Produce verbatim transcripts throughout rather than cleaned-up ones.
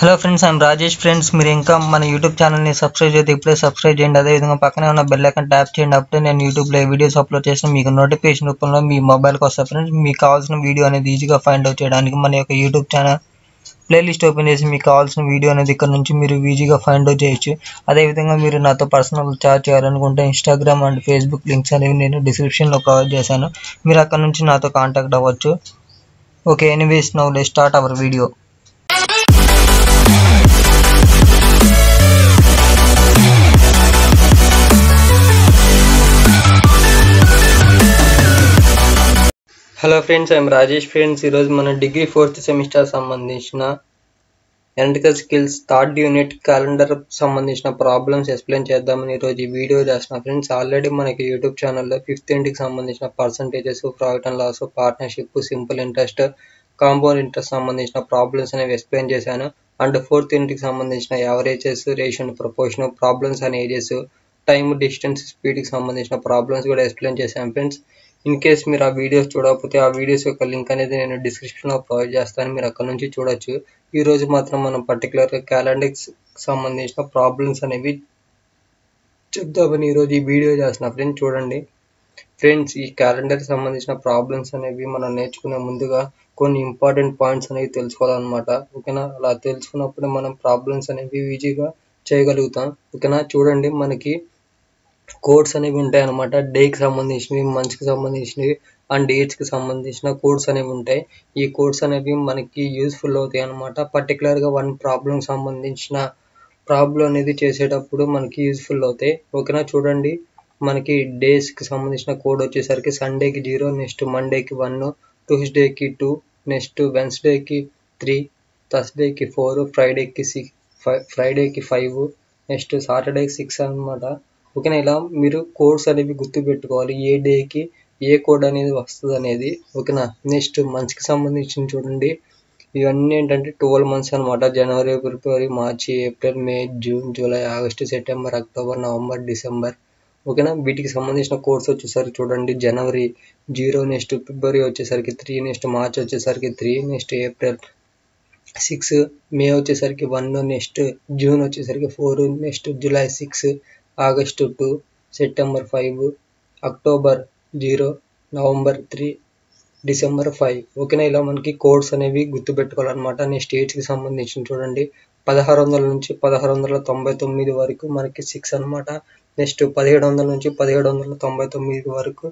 Hello friends, I'm Rajesh. Friends, మీరు ఇంకా మన యూట్యూబ్ ఛానల్ని సబ్స్క్రైబ్ చేస్తే ఇప్పుడే సబ్స్క్రైబ్ చేయండి. అదేవిధంగా పక్కనే ఉన్న బెల్ ఐకాన్ ట్యాప్ చేయండి. అప్పుడే నేను యూట్యూబ్లో వీడియోస్ అప్లోడ్ చేసిన మీకు నోటిఫికేషన్ రూపంలో మీ మొబైల్కి వస్తాయి. ఫ్రెండ్స్, మీకు కావాల్సిన వీడియో అనేది ఈజీగా ఫైండ్ అవుట్ చేయడానికి మన యొక్క యూట్యూబ్ ఛానల్ ప్లేలిస్ట్ ఓపెన్ చేసి మీకు కావాల్సిన వీడియో అనేది ఇక్కడ నుంచి మీరు ఈజీగా ఫైండ్ అవుట్ చేయొచ్చు. అదేవిధంగా మీరు నాతో పర్సనల్ చాట్ చేయాలనుకుంటే ఇన్స్టాగ్రామ్ అండ్ ఫేస్బుక్ లింక్స్ అనేవి నేను డిస్క్రిప్షన్లో ప్రొవైడ్ చేశాను. మీరు అక్కడ నుంచి నాతో కాంటాక్ట్ అవ్వచ్చు. Okay, anyways now let's start our video. Hello friends, I'm Rajesh. Friends, ఈరోజు మన డిగ్రీ ఫోర్త్ సెమిస్టర్ సంబంధించిన analytical skills third unit calendar సంబంధించిన ప్రాబ్లమ్స్ ఎక్స్ప్లెయిన్ చేద్దామని ఈరోజు ఈ వీడియో చేస్తున్నా. ఫ్రెండ్స్, ఆల్రెడీ మనకి యూట్యూబ్ ఛానల్లో ఫిఫ్త్ యూనిట్కి సంబంధించిన percentages, profit and loss, partnership, simple interest, compound interest సంబంధించిన ప్రాబ్లమ్స్ అనేవి ఎక్స్ప్లెయిన్ చేశాను. అండ్ ఫోర్త్ యూనిట్కి సంబంధించిన averages, ratio and proportion, problems and ages, time, distance, స్పీడ్కి సంబంధించిన ప్రాబ్లమ్స్ కూడా ఎక్స్ప్లెయిన్ చేశాను. ఫ్రెండ్స్, ఇన్ కేస్ మీరు ఆ వీడియోస్ చూడకపోతే ఆ వీడియోస్ యొక్క లింక్ అనేది నేను డిస్క్రిప్షన్లో ప్రొవైడ్ చేస్తాను, మీరు అక్కడ నుంచి చూడొచ్చు. ఈరోజు మాత్రం మనం పర్టికులర్గా క్యాలెండర్కి సంబంధించిన ప్రాబ్లమ్స్ అనేవి చెప్తామని ఈరోజు ఈ వీడియో చేస్తున్నా. ఫ్రెండ్స్, చూడండి. ఫ్రెండ్స్, ఈ క్యాలెండర్కి సంబంధించిన ప్రాబ్లమ్స్ అనేవి మనం నేర్చుకునే ముందుగా కొన్ని ఇంపార్టెంట్ పాయింట్స్ అనేవి తెలుసుకోవాలన్నమాట. ఓకేనా? అలా తెలుసుకున్నప్పుడు మనం ప్రాబ్లమ్స్ అనేవి ఈజీగా చేయగలుగుతాం. ఓకేనా? చూడండి, మనకి కోడ్స్ అనేవి ఉంటాయి అన్నమాట. డేకి సంబంధించినవి, మంత్స్కి సంబంధించినవి అండ్ డేట్స్కి సంబంధించిన కోడ్స్ అనేవి ఉంటాయి. ఈ కోడ్స్ అనేవి మనకి యూస్ఫుల్ అవుతాయి అన్నమాట. పర్టికులర్గా వన్ ప్రాబ్లంకి సంబంధించిన ప్రాబ్లం అనేది చేసేటప్పుడు మనకి యూస్ఫుల్ అవుతాయి. ఓకేనా? చూడండి, మనకి డేస్కి సంబంధించిన కోడ్ వచ్చేసరికి సండేకి జీరో, నెక్స్ట్ మండేకి వన్, ట్యూస్డేకి టూ, నెక్స్ట్ వెన్స్డేకి త్రీ, థర్స్డేకి ఫోర్, ఫ్రైడేకి సిక్స్ ఫ్రైడేకి ఫైవ్, నెక్స్ట్ సాటర్డేకి సిక్స్ అనమాట. ఓకేనా? ఇలా మీరు కోడ్స్ అనేవి గుర్తుపెట్టుకోవాలి, ఏ డేకి ఏ కోడ్ అనేది వస్తుంది అనేది. ఓకేనా? నెక్స్ట్ మంత్స్కి సంబంధించిన చూడండి, ఇవన్నీ ఏంటంటే ట్వెల్వ్ మంత్స్ అనమాట. జనవరి, ఫిబ్రవరి, మార్చి, April, May, June, July, August, September, October, November, December. ఓకేనా? వీటికి సంబంధించిన కోడ్స్ వచ్చేసరికి చూడండి, జనవరి జీరో, నెక్స్ట్ ఫిబ్రవరి వచ్చేసరికి త్రీ, నెక్స్ట్ మార్చ్ వచ్చేసరికి three, next April six, May వచ్చేసరికి వన్, నెక్స్ట్ జూన్ వచ్చేసరికి four, next July six, August two, September five, October zero, November three, December five. ఓకేనా? ఇలా మనకి కోడ్స్ అనేవి గుర్తుపెట్టుకోవాలన్నమాట. నెక్స్ట్ డేట్స్కి సంబంధించి చూడండి, పదహారు వందల నుంచి పదహారు వందల తొంభై తొమ్మిది వరకు మనకి సిక్స్ అనమాట. నెక్స్ట్ పదిహేడు వందల నుంచి పదిహేడు వందల తొంభై తొమ్మిది వరకు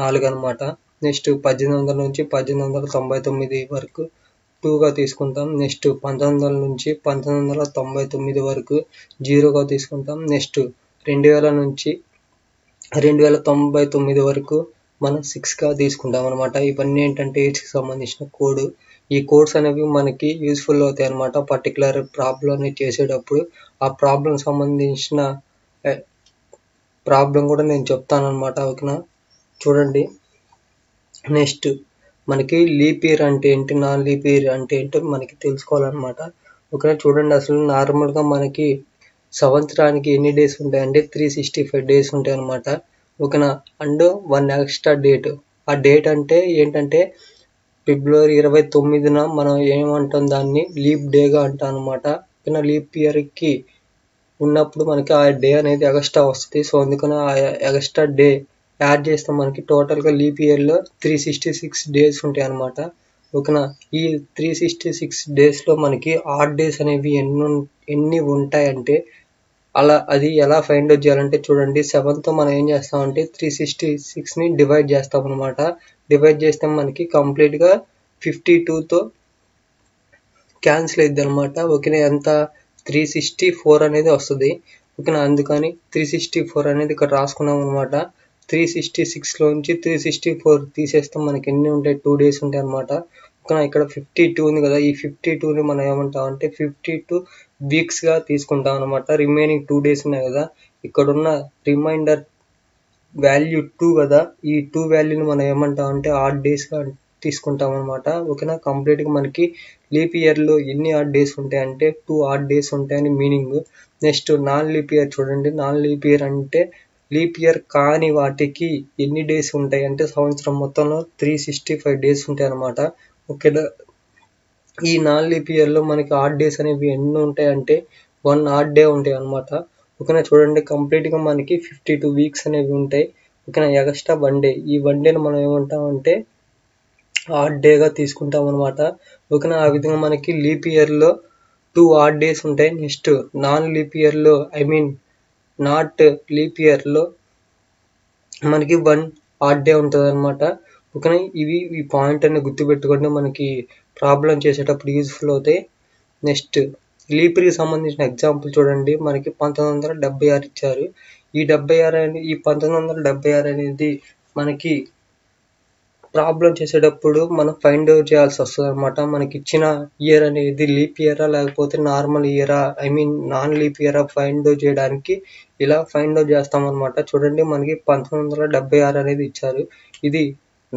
నాలుగు అనమాట. నెక్స్ట్ పద్దెనిమిది వందల నుంచి పద్దెనిమిది వందల తొంభై తొమ్మిది వరకు టూగా తీసుకుంటాం. నెక్స్ట్ పంతొమ్మిది వందల నుంచి పంతొమ్మిది వందల తొంభై తొమ్మిది వరకు జీరోగా తీసుకుంటాం. నెక్స్ట్ రెండు వేల నుంచి రెండు వేల తొంభై తొమ్మిది వరకు మనం సిక్స్గా తీసుకుంటాం అనమాట. ఇవన్నీ ఏంటంటే ఏజ్కి సంబంధించిన కోడ్. ఈ కోడ్స్ అనేవి మనకి యూస్ఫుల్ అవుతాయి అనమాట. పర్టికులర్ ప్రాబ్లమ్ని చేసేటప్పుడు ఆ ప్రాబ్లం సంబంధించిన ప్రాబ్లం కూడా నేను చెప్తాను అనమాట. ఓకేనా? చూడండి, నెక్స్ట్ మనకి లీప్ ఇయర్ అంటే ఏంటి, నాన్ లీప్ ఇయర్ అంటే ఏంటో మనకి తెలుసుకోవాలన్నమాట. ఓకేనా? చూడండి, అసలు నార్మల్గా మనకి సంవత్సరానికి ఎన్ని డేస్ ఉంటాయంటే త్రీ సిక్స్టీ ఫైవ్ డేస్ ఉంటాయి అనమాట. ఓకేనా? And one extra date. ఆ డేట్ అంటే ఏంటంటే ఫిబ్రవరి ఇరవై తొమ్మిదిన మనం ఏమంటాం, దాన్ని లీప్ డేగా అంటాం అనమాట. ఓకేనా? లీప్ ఇయర్కి ఉన్నప్పుడు మనకి ఆ డే అనేది ఎక్స్ట్రా వస్తుంది. సో అందుకని ఆ ఎక్స్ట్రా డే యాడ్ చేస్తే మనకి టోటల్గా లీప్ ఇయర్లో త్రీ సిక్స్టీ సిక్స్ డేస్ ఉంటాయి అనమాట. ఓకేనా? ఈ త్రీ సిక్స్టీ సిక్స్ డేస్లో మనకి ఆడ్ డేస్ అనేవి ఎన్ని ఎన్ని ఉంటాయంటే అలా అది ఎలా ఫైండ్ అవుట్ చేయాలంటే చూడండి, సెవెన్తో మనం ఏం చేస్తామంటే త్రీ సిక్స్టీ సిక్స్ని డివైడ్ చేస్తాం అనమాట. డివైడ్ చేస్తే మనకి కంప్లీట్గా ఫిఫ్టీ టూతో క్యాన్సిల్ అయింది అనమాట. ఓకేనా? ఎంత త్రీ సిక్స్టీ ఫోర్ అనేది వస్తుంది. ఓకేనా? అందుకని త్రీ సిక్స్టీ ఫోర్ అనేది ఇక్కడ రాసుకున్నాం అనమాట. త్రీ సిక్స్టీ సిక్స్లోంచి త్రీ సిక్స్టీ ఫోర్ తీసేస్తే మనకి ఎన్ని ఉంటాయి, టూ డేస్ ఉంటాయి అనమాట. ఓకేనా? ఇక్కడ ఫిఫ్టీ టూ ఉంది కదా, ఈ ఫిఫ్టీ టూని మనం ఏమంటామంటే ఫిఫ్టీ టూ వీక్స్గా తీసుకుంటాం అనమాట. రిమైనింగ్ టూ డేస్ ఉన్నాయి కదా, ఇక్కడున్న రిమైండర్ వాల్యూ టూ కదా, ఈ టూ వాల్యూని మనం ఏమంటామంటే ఆడ్ డేస్గా తీసుకుంటాం అనమాట. ఓకేనా? కంప్లీట్గా మనకి లీప్ ఇయర్లో ఎన్ని ఆడ్ డేస్ ఉంటాయంటే టూ ఆడ్ డేస్ ఉంటాయని meaning. Next non leap year చూడండి, నాన్ లీప్ ఇయర్ అంటే లీప్ ఇయర్ కాని వాటికి ఎన్ని డేస్ ఉంటాయి అంటే సంవత్సరం మొత్తంలో త్రీ సిక్స్టీ ఫైవ్ డేస్ ఉంటాయి అనమాట. ఓకేనా? ఈ నాలుగు ఇయర్లో మనకి హార్డ్ డేస్ అనేవి ఎన్ని ఉంటాయి అంటే వన్ హార్డ్ డే ఉంటాయి అన్నమాట. ఓకేనా, చూడండి కంప్లీట్గా మనకి ఫిఫ్టీ టూ వీక్స్ అనేవి ఉంటాయి. ఓకేనా, ఎగస్ట్రా వన్ డే, ఈ వన్ డేని మనం ఏమంటామంటే హార్డ్ డేగా తీసుకుంటాం అనమాట. ఓకేనా, ఆ విధంగా మనకి లీప్ ఇయర్లో టూ హార్డ్ డేస్ ఉంటాయి. నెక్స్ట్ నాన్ లీప్ ఇయర్లో ఐ మీన్ నాట్ లీప్ ఇయర్లో మనకి వన్ హార్డ్ డే ఉంటుంది అనమాట. ఓకేనా, ఇవి ఈ పాయింట్ అనేది గుర్తుపెట్టుకుంటే మనకి ప్రాబ్లం చేసేటప్పుడు యూజ్ఫుల్ అవుతాయి. నెక్స్ట్ లీప్కి సంబంధించిన ఎగ్జాంపుల్ చూడండి, మనకి పంతొమ్మిది వందల డెబ్బై ఆరు ఇచ్చారు. ఈ డెబ్బై ఆరు అనేది ఈ పంతొమ్మిది వందల డెబ్బై ఆరు అనేది మనకి ప్రాబ్లం చేసేటప్పుడు మనం ఫైండ్ అవుట్ చేయాల్సి వస్తుంది అనమాట. మనకి ఇచ్చిన ఇయర్ అనేది లీప్ ఇయరా లేకపోతే నార్మల్ ఇయరా ఐ మీన్ నాన్ లీప్ ఇయరా ఫైండ్ అవుట్ చేయడానికి ఇలా ఫైండ్ అవుట్ చేస్తామన్నమాట. చూడండి మనకి పంతొమ్మిది వందల డెబ్బై ఆరు అనేది ఇచ్చారు. ఇది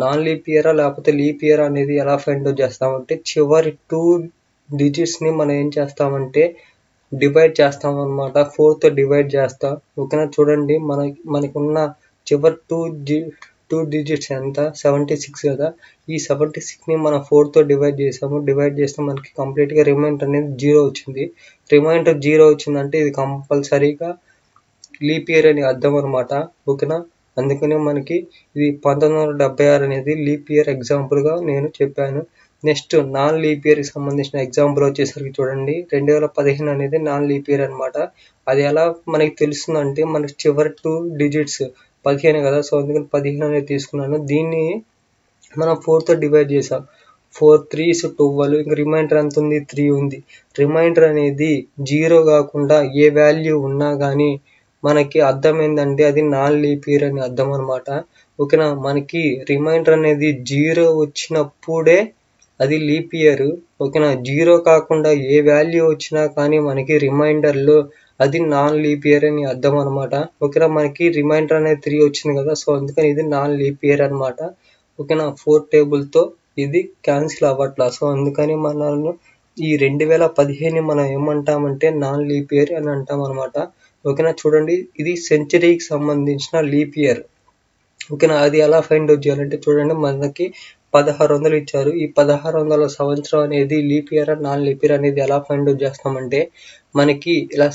నాన్ లీప్ ఇయరా లేకపోతే లీప్ ఇయర్ అనేది ఎలా ఫైండ్ అవుట్ చేస్తామంటే చివరి టూ డిజిట్స్ని మనం ఏం చేస్తామంటే డివైడ్ చేస్తాం అనమాట, ఫోర్తో డివైడ్ చేస్తాం. ఓకేనా, చూడండి మన మనకున్న చివరి టూ జి టూ డిజిట్స్ ఎంత సెవెంటీ సిక్స్ కదా, ఈ సెవెంటీ సిక్స్ని మనం ఫోర్తో డివైడ్ చేసాము. డివైడ్ చేస్తే మనకి కంప్లీట్గా రిమైండర్ అనేది జీరో వచ్చింది. రిమైండర్ జీరో వచ్చిందంటే ఇది కంపల్సరీగా లీప్ ఇయర్ అని అర్థం అనమాట. ఓకేనా, అందుకనే మనకి ఇది పంతొమ్మిది వందల డెబ్బై ఆరు అనేది లీప్ ఇయర్ ఎగ్జాంపుల్గా నేను చెప్పాను. నెక్స్ట్ నాన్ లీప్ ఇయర్కి సంబంధించిన ఎగ్జాంపుల్ వచ్చేసరికి చూడండి రెండు వేల పదిహేను అనేది నాన్ లీప్ ఇయర్ అనమాట. అది ఎలా మనకి తెలుస్తుందంటే మనకి చివరి టూ డిజిట్స్ పదిహేను కదా, సో అందుకని పదిహేను అనేది తీసుకున్నాను. దీన్ని మనం ఫోర్తో డివైడ్ చేసాం, ఫోర్ త్రీ సో ట్వెల్వ్, ఇంకా రిమైండర్ ఎంత ఉంది త్రీ ఉంది. రిమైండర్ అనేది జీరో కాకుండా ఏ వాల్యూ ఉన్నా కానీ మనకి అర్థం ఏంటంటే అది నాన్ లీప్ ఇయర్ అని అర్థం అనమాట. ఓకేనా, మనకి రిమైండర్ అనేది జీరో వచ్చినప్పుడే అది లీప్ ఇయర్. ఓకేనా, జీరో కాకుండా ఏ వాల్యూ వచ్చినా కానీ మనకి రిమైండర్లో అది నాన్ లీప్ ఇయర్ అని అర్థం అనమాట. ఓకేనా, మనకి రిమైండర్ అనేది త్రీ వచ్చింది కదా, సో అందుకని ఇది నాన్ లీప్ ఇయర్ అనమాట. ఓకేనా, ఫోర్ టేబుల్తో ఇది క్యాన్సిల్ అవ్వట్లా, సో అందుకని మనల్ని ఈ రెండు వేల పదిహేను మనం ఏమంటామంటే నాన్ లీప్ ఇయర్ అని అంటాం అనమాట. ఓకేనా, చూడండి ఇది సెంచరీకి సంబంధించిన లీప్ ఇయర్. ఓకేనా, అది ఎలా ఫైండ్ అవుట్ చేయాలంటే చూడండి మనకి పదహారు వందలు ఇచ్చారు. ఈ పదహారు వందల సంవత్సరం అనేది leap year non leap year అనేది ఎలా ఫైండ్ అవుట్ చేస్తామంటే మనకి ఇలా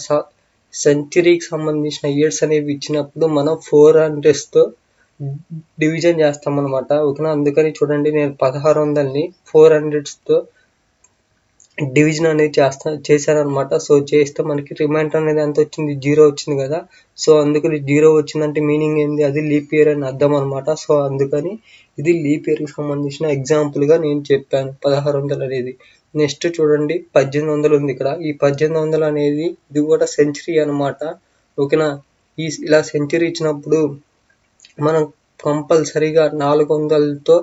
సెంచరీకి సంబంధించిన ఇయర్స్ అనేవి ఇచ్చినప్పుడు మనం ఫోర్ హండ్రెడ్స్తో డివిజన్ చేస్తామన్నమాట. ఓకేనా, అందుకని చూడండి నేను పదహారు వందలని ఫోర్ హండ్రెడ్స్తో డివిజన్ అనేది చేస్తా చేశారనమాట. సో చేస్తే మనకి రిమైండర్ అనేది ఎంత వచ్చింది జీరో వచ్చింది కదా, సో అందుకని జీరో వచ్చిందంటే మీనింగ్ ఏంది అది లీప్ ఇయర్ అని అర్థం అనమాట. సో అందుకని ఇది లీప్ ఇయర్కి సంబంధించిన ఎగ్జాంపుల్గా నేను చెప్పాను పదహారు వందలు అనేది. నెక్స్ట్ చూడండి పద్దెనిమిది వందలు ఉంది ఇక్కడ. ఈ పద్దెనిమిది వందలు అనేది ఇది కూడా సెంచరీ అనమాట. ఓకేనా, ఈ ఇలా సెంచరీ ఇచ్చినప్పుడు మనం కంపల్సరీగా నాలుగు వందలతో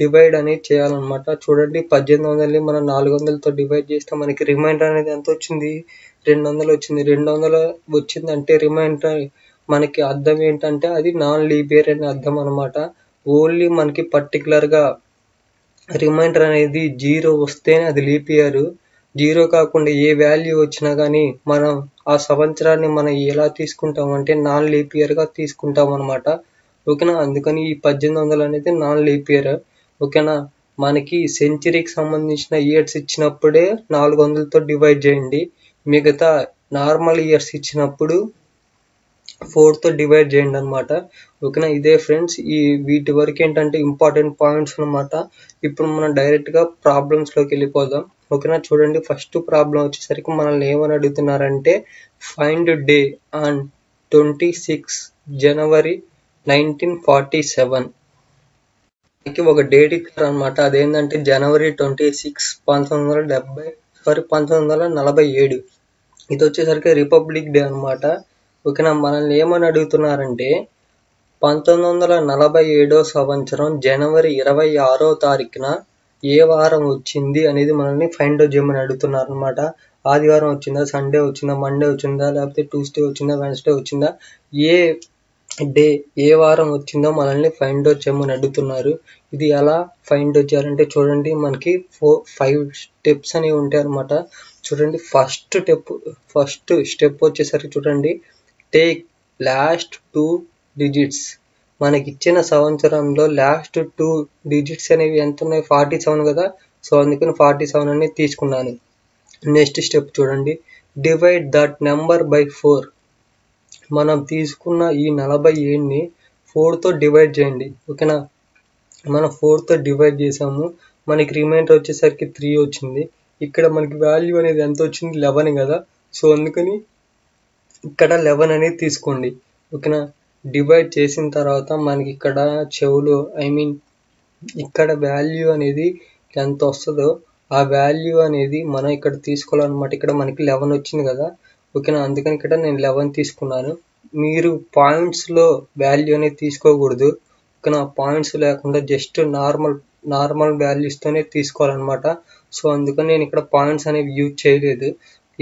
డివైడ్ అనేది చేయాలన్నమాట. చూడండి పద్దెనిమిది వందలని మనం నాలుగు వందలతో డివైడ్ చేస్తే మనకి రిమైండర్ అనేది ఎంత వచ్చింది రెండు వందలు వచ్చింది. రెండు వందలు వచ్చిందంటే రిమైండర్ మనకి అర్థం ఏంటంటే అది నాన్ లీప్ ఇయర్ అని అర్థం అనమాట. ఓన్లీ మనకి పర్టికులర్గా రిమైండర్ అనేది జీరో వస్తేనే అది లీప్ ఇయర్. జీరో కాకుండా ఏ వాల్యూ వచ్చినా కానీ మనం ఆ సంవత్సరాన్ని మనం ఎలా తీసుకుంటామంటే నాన్ లీప్ ఇయర్గా తీసుకుంటాం అనమాట. ఓకేనా, అందుకని ఈ పద్దెనిమిది వందలు అనేది నాన్ లీప్ ఇయర్. ఓకేనా, మనకి సెంచరీకి సంబంధించిన ఇయర్స్ ఇచ్చినప్పుడే నాలుగు వందలతో డివైడ్ చేయండి, మిగతా నార్మల్ ఇయర్స్ ఇచ్చినప్పుడు ఫోర్తో డివైడ్ చేయండి అనమాట. ఓకేనా, ఇదే ఫ్రెండ్స్ ఈ వీటి వరకు ఏంటంటే ఇంపార్టెంట్ పాయింట్స్ అనమాట. ఇప్పుడు మనం డైరెక్ట్గా ప్రాబ్లమ్స్లోకి వెళ్ళిపోదాం. ఓకేనా, చూడండి ఫస్ట్ ప్రాబ్లం వచ్చేసరికి మనల్ని ఏమని అడుగుతున్నారంటే find day on twenty six January nineteen forty seven ఒక డేట్ ఇచ్చారు అనమాట. అదేంటంటే జనవరి ట్వంటీ సిక్స్ పంతొమ్మిది వందల డెబ్బై సారీ పంతొమ్మిది వందల నలభై ఏడు ఇది వచ్చేసరికి రిపబ్లిక్ డే అనమాట. ఓకేనా, మనల్ని ఏమని అడుగుతున్నారంటే పంతొమ్మిది వందల నలభై ఏడో సంవత్సరం జనవరి ఇరవై ఆరో తారీఖున ఏ వారం వచ్చింది అనేది మనల్ని ఫైండ్ అవుట్ చేయమని అడుగుతున్నారు అనమాట. ఆదివారం వచ్చిందా, సండే వచ్చిందా, మండే వచ్చిందా, లేకపోతే ట్యూస్డే వచ్చిందా, వెన్స్డే వచ్చిందా, ఏ డే ఏ వారం వచ్చిందో మనల్ని ఫైండ్ అవుట్ చేయమని అడుగుతున్నారు. ఇది ఎలా ఫైండ్ అవుట్ చేయాలంటే చూడండి మనకి ఫోర్ ఫైవ్ స్టెప్స్ అనేవి ఉంటాయి అనమాట. చూడండి ఫస్ట్ స్టెప్ ఫస్ట్ స్టెప్ వచ్చేసరికి చూడండి టేక్ లాస్ట్ టూ డిజిట్స్. మనకి ఇచ్చిన సంవత్సరంలో లాస్ట్ టూ డిజిట్స్ అనేవి ఎంత ఉన్నాయి ఫార్టీ సెవెన్ కదా, సో అందుకని ఫార్టీ సెవెన్ అనేది తీసుకున్నాను. నెక్స్ట్ స్టెప్ చూడండి, divide that number by four. మనం తీసుకున్న ఈ నలభై ఏడుని ఫోర్తో డివైడ్ చేయండి, ఓకేనా. మనం ఫోర్తో డివైడ్ చేసాము, మనకి రిమైండర్ వచ్చేసరికి త్రీ వచ్చింది. ఇక్కడ మనకి వాల్యూ అనేది ఎంత వచ్చింది, లెవెన్ కదా. సో అందుకని ఇక్కడ లెవెన్ అనేది తీసుకోండి, ఓకేనా. డివైడ్ చేసిన తర్వాత మనకి ఇక్కడ చెవులు ఐ మీన్ ఇక్కడ వాల్యూ అనేది ఎంత వస్తుందో ఆ వాల్యూ అనేది మనం ఇక్కడ తీసుకోవాలన్నమాట. ఇక్కడ మనకి లెవెన్ వచ్చింది కదా, ఓకేనా. అందుకని ఇక్కడ నేను లెవెన్ తీసుకున్నాను. మీరు పాయింట్స్లో వాల్యూ అనేది తీసుకోకూడదు, ఓకేనా. పాయింట్స్ లేకుండా జస్ట్ నార్మల్ నార్మల్ వాల్యూస్తోనే తీసుకోవాలన్నమాట. సో అందుకని నేను ఇక్కడ పాయింట్స్ అనేవి యూజ్ చేయలేదు.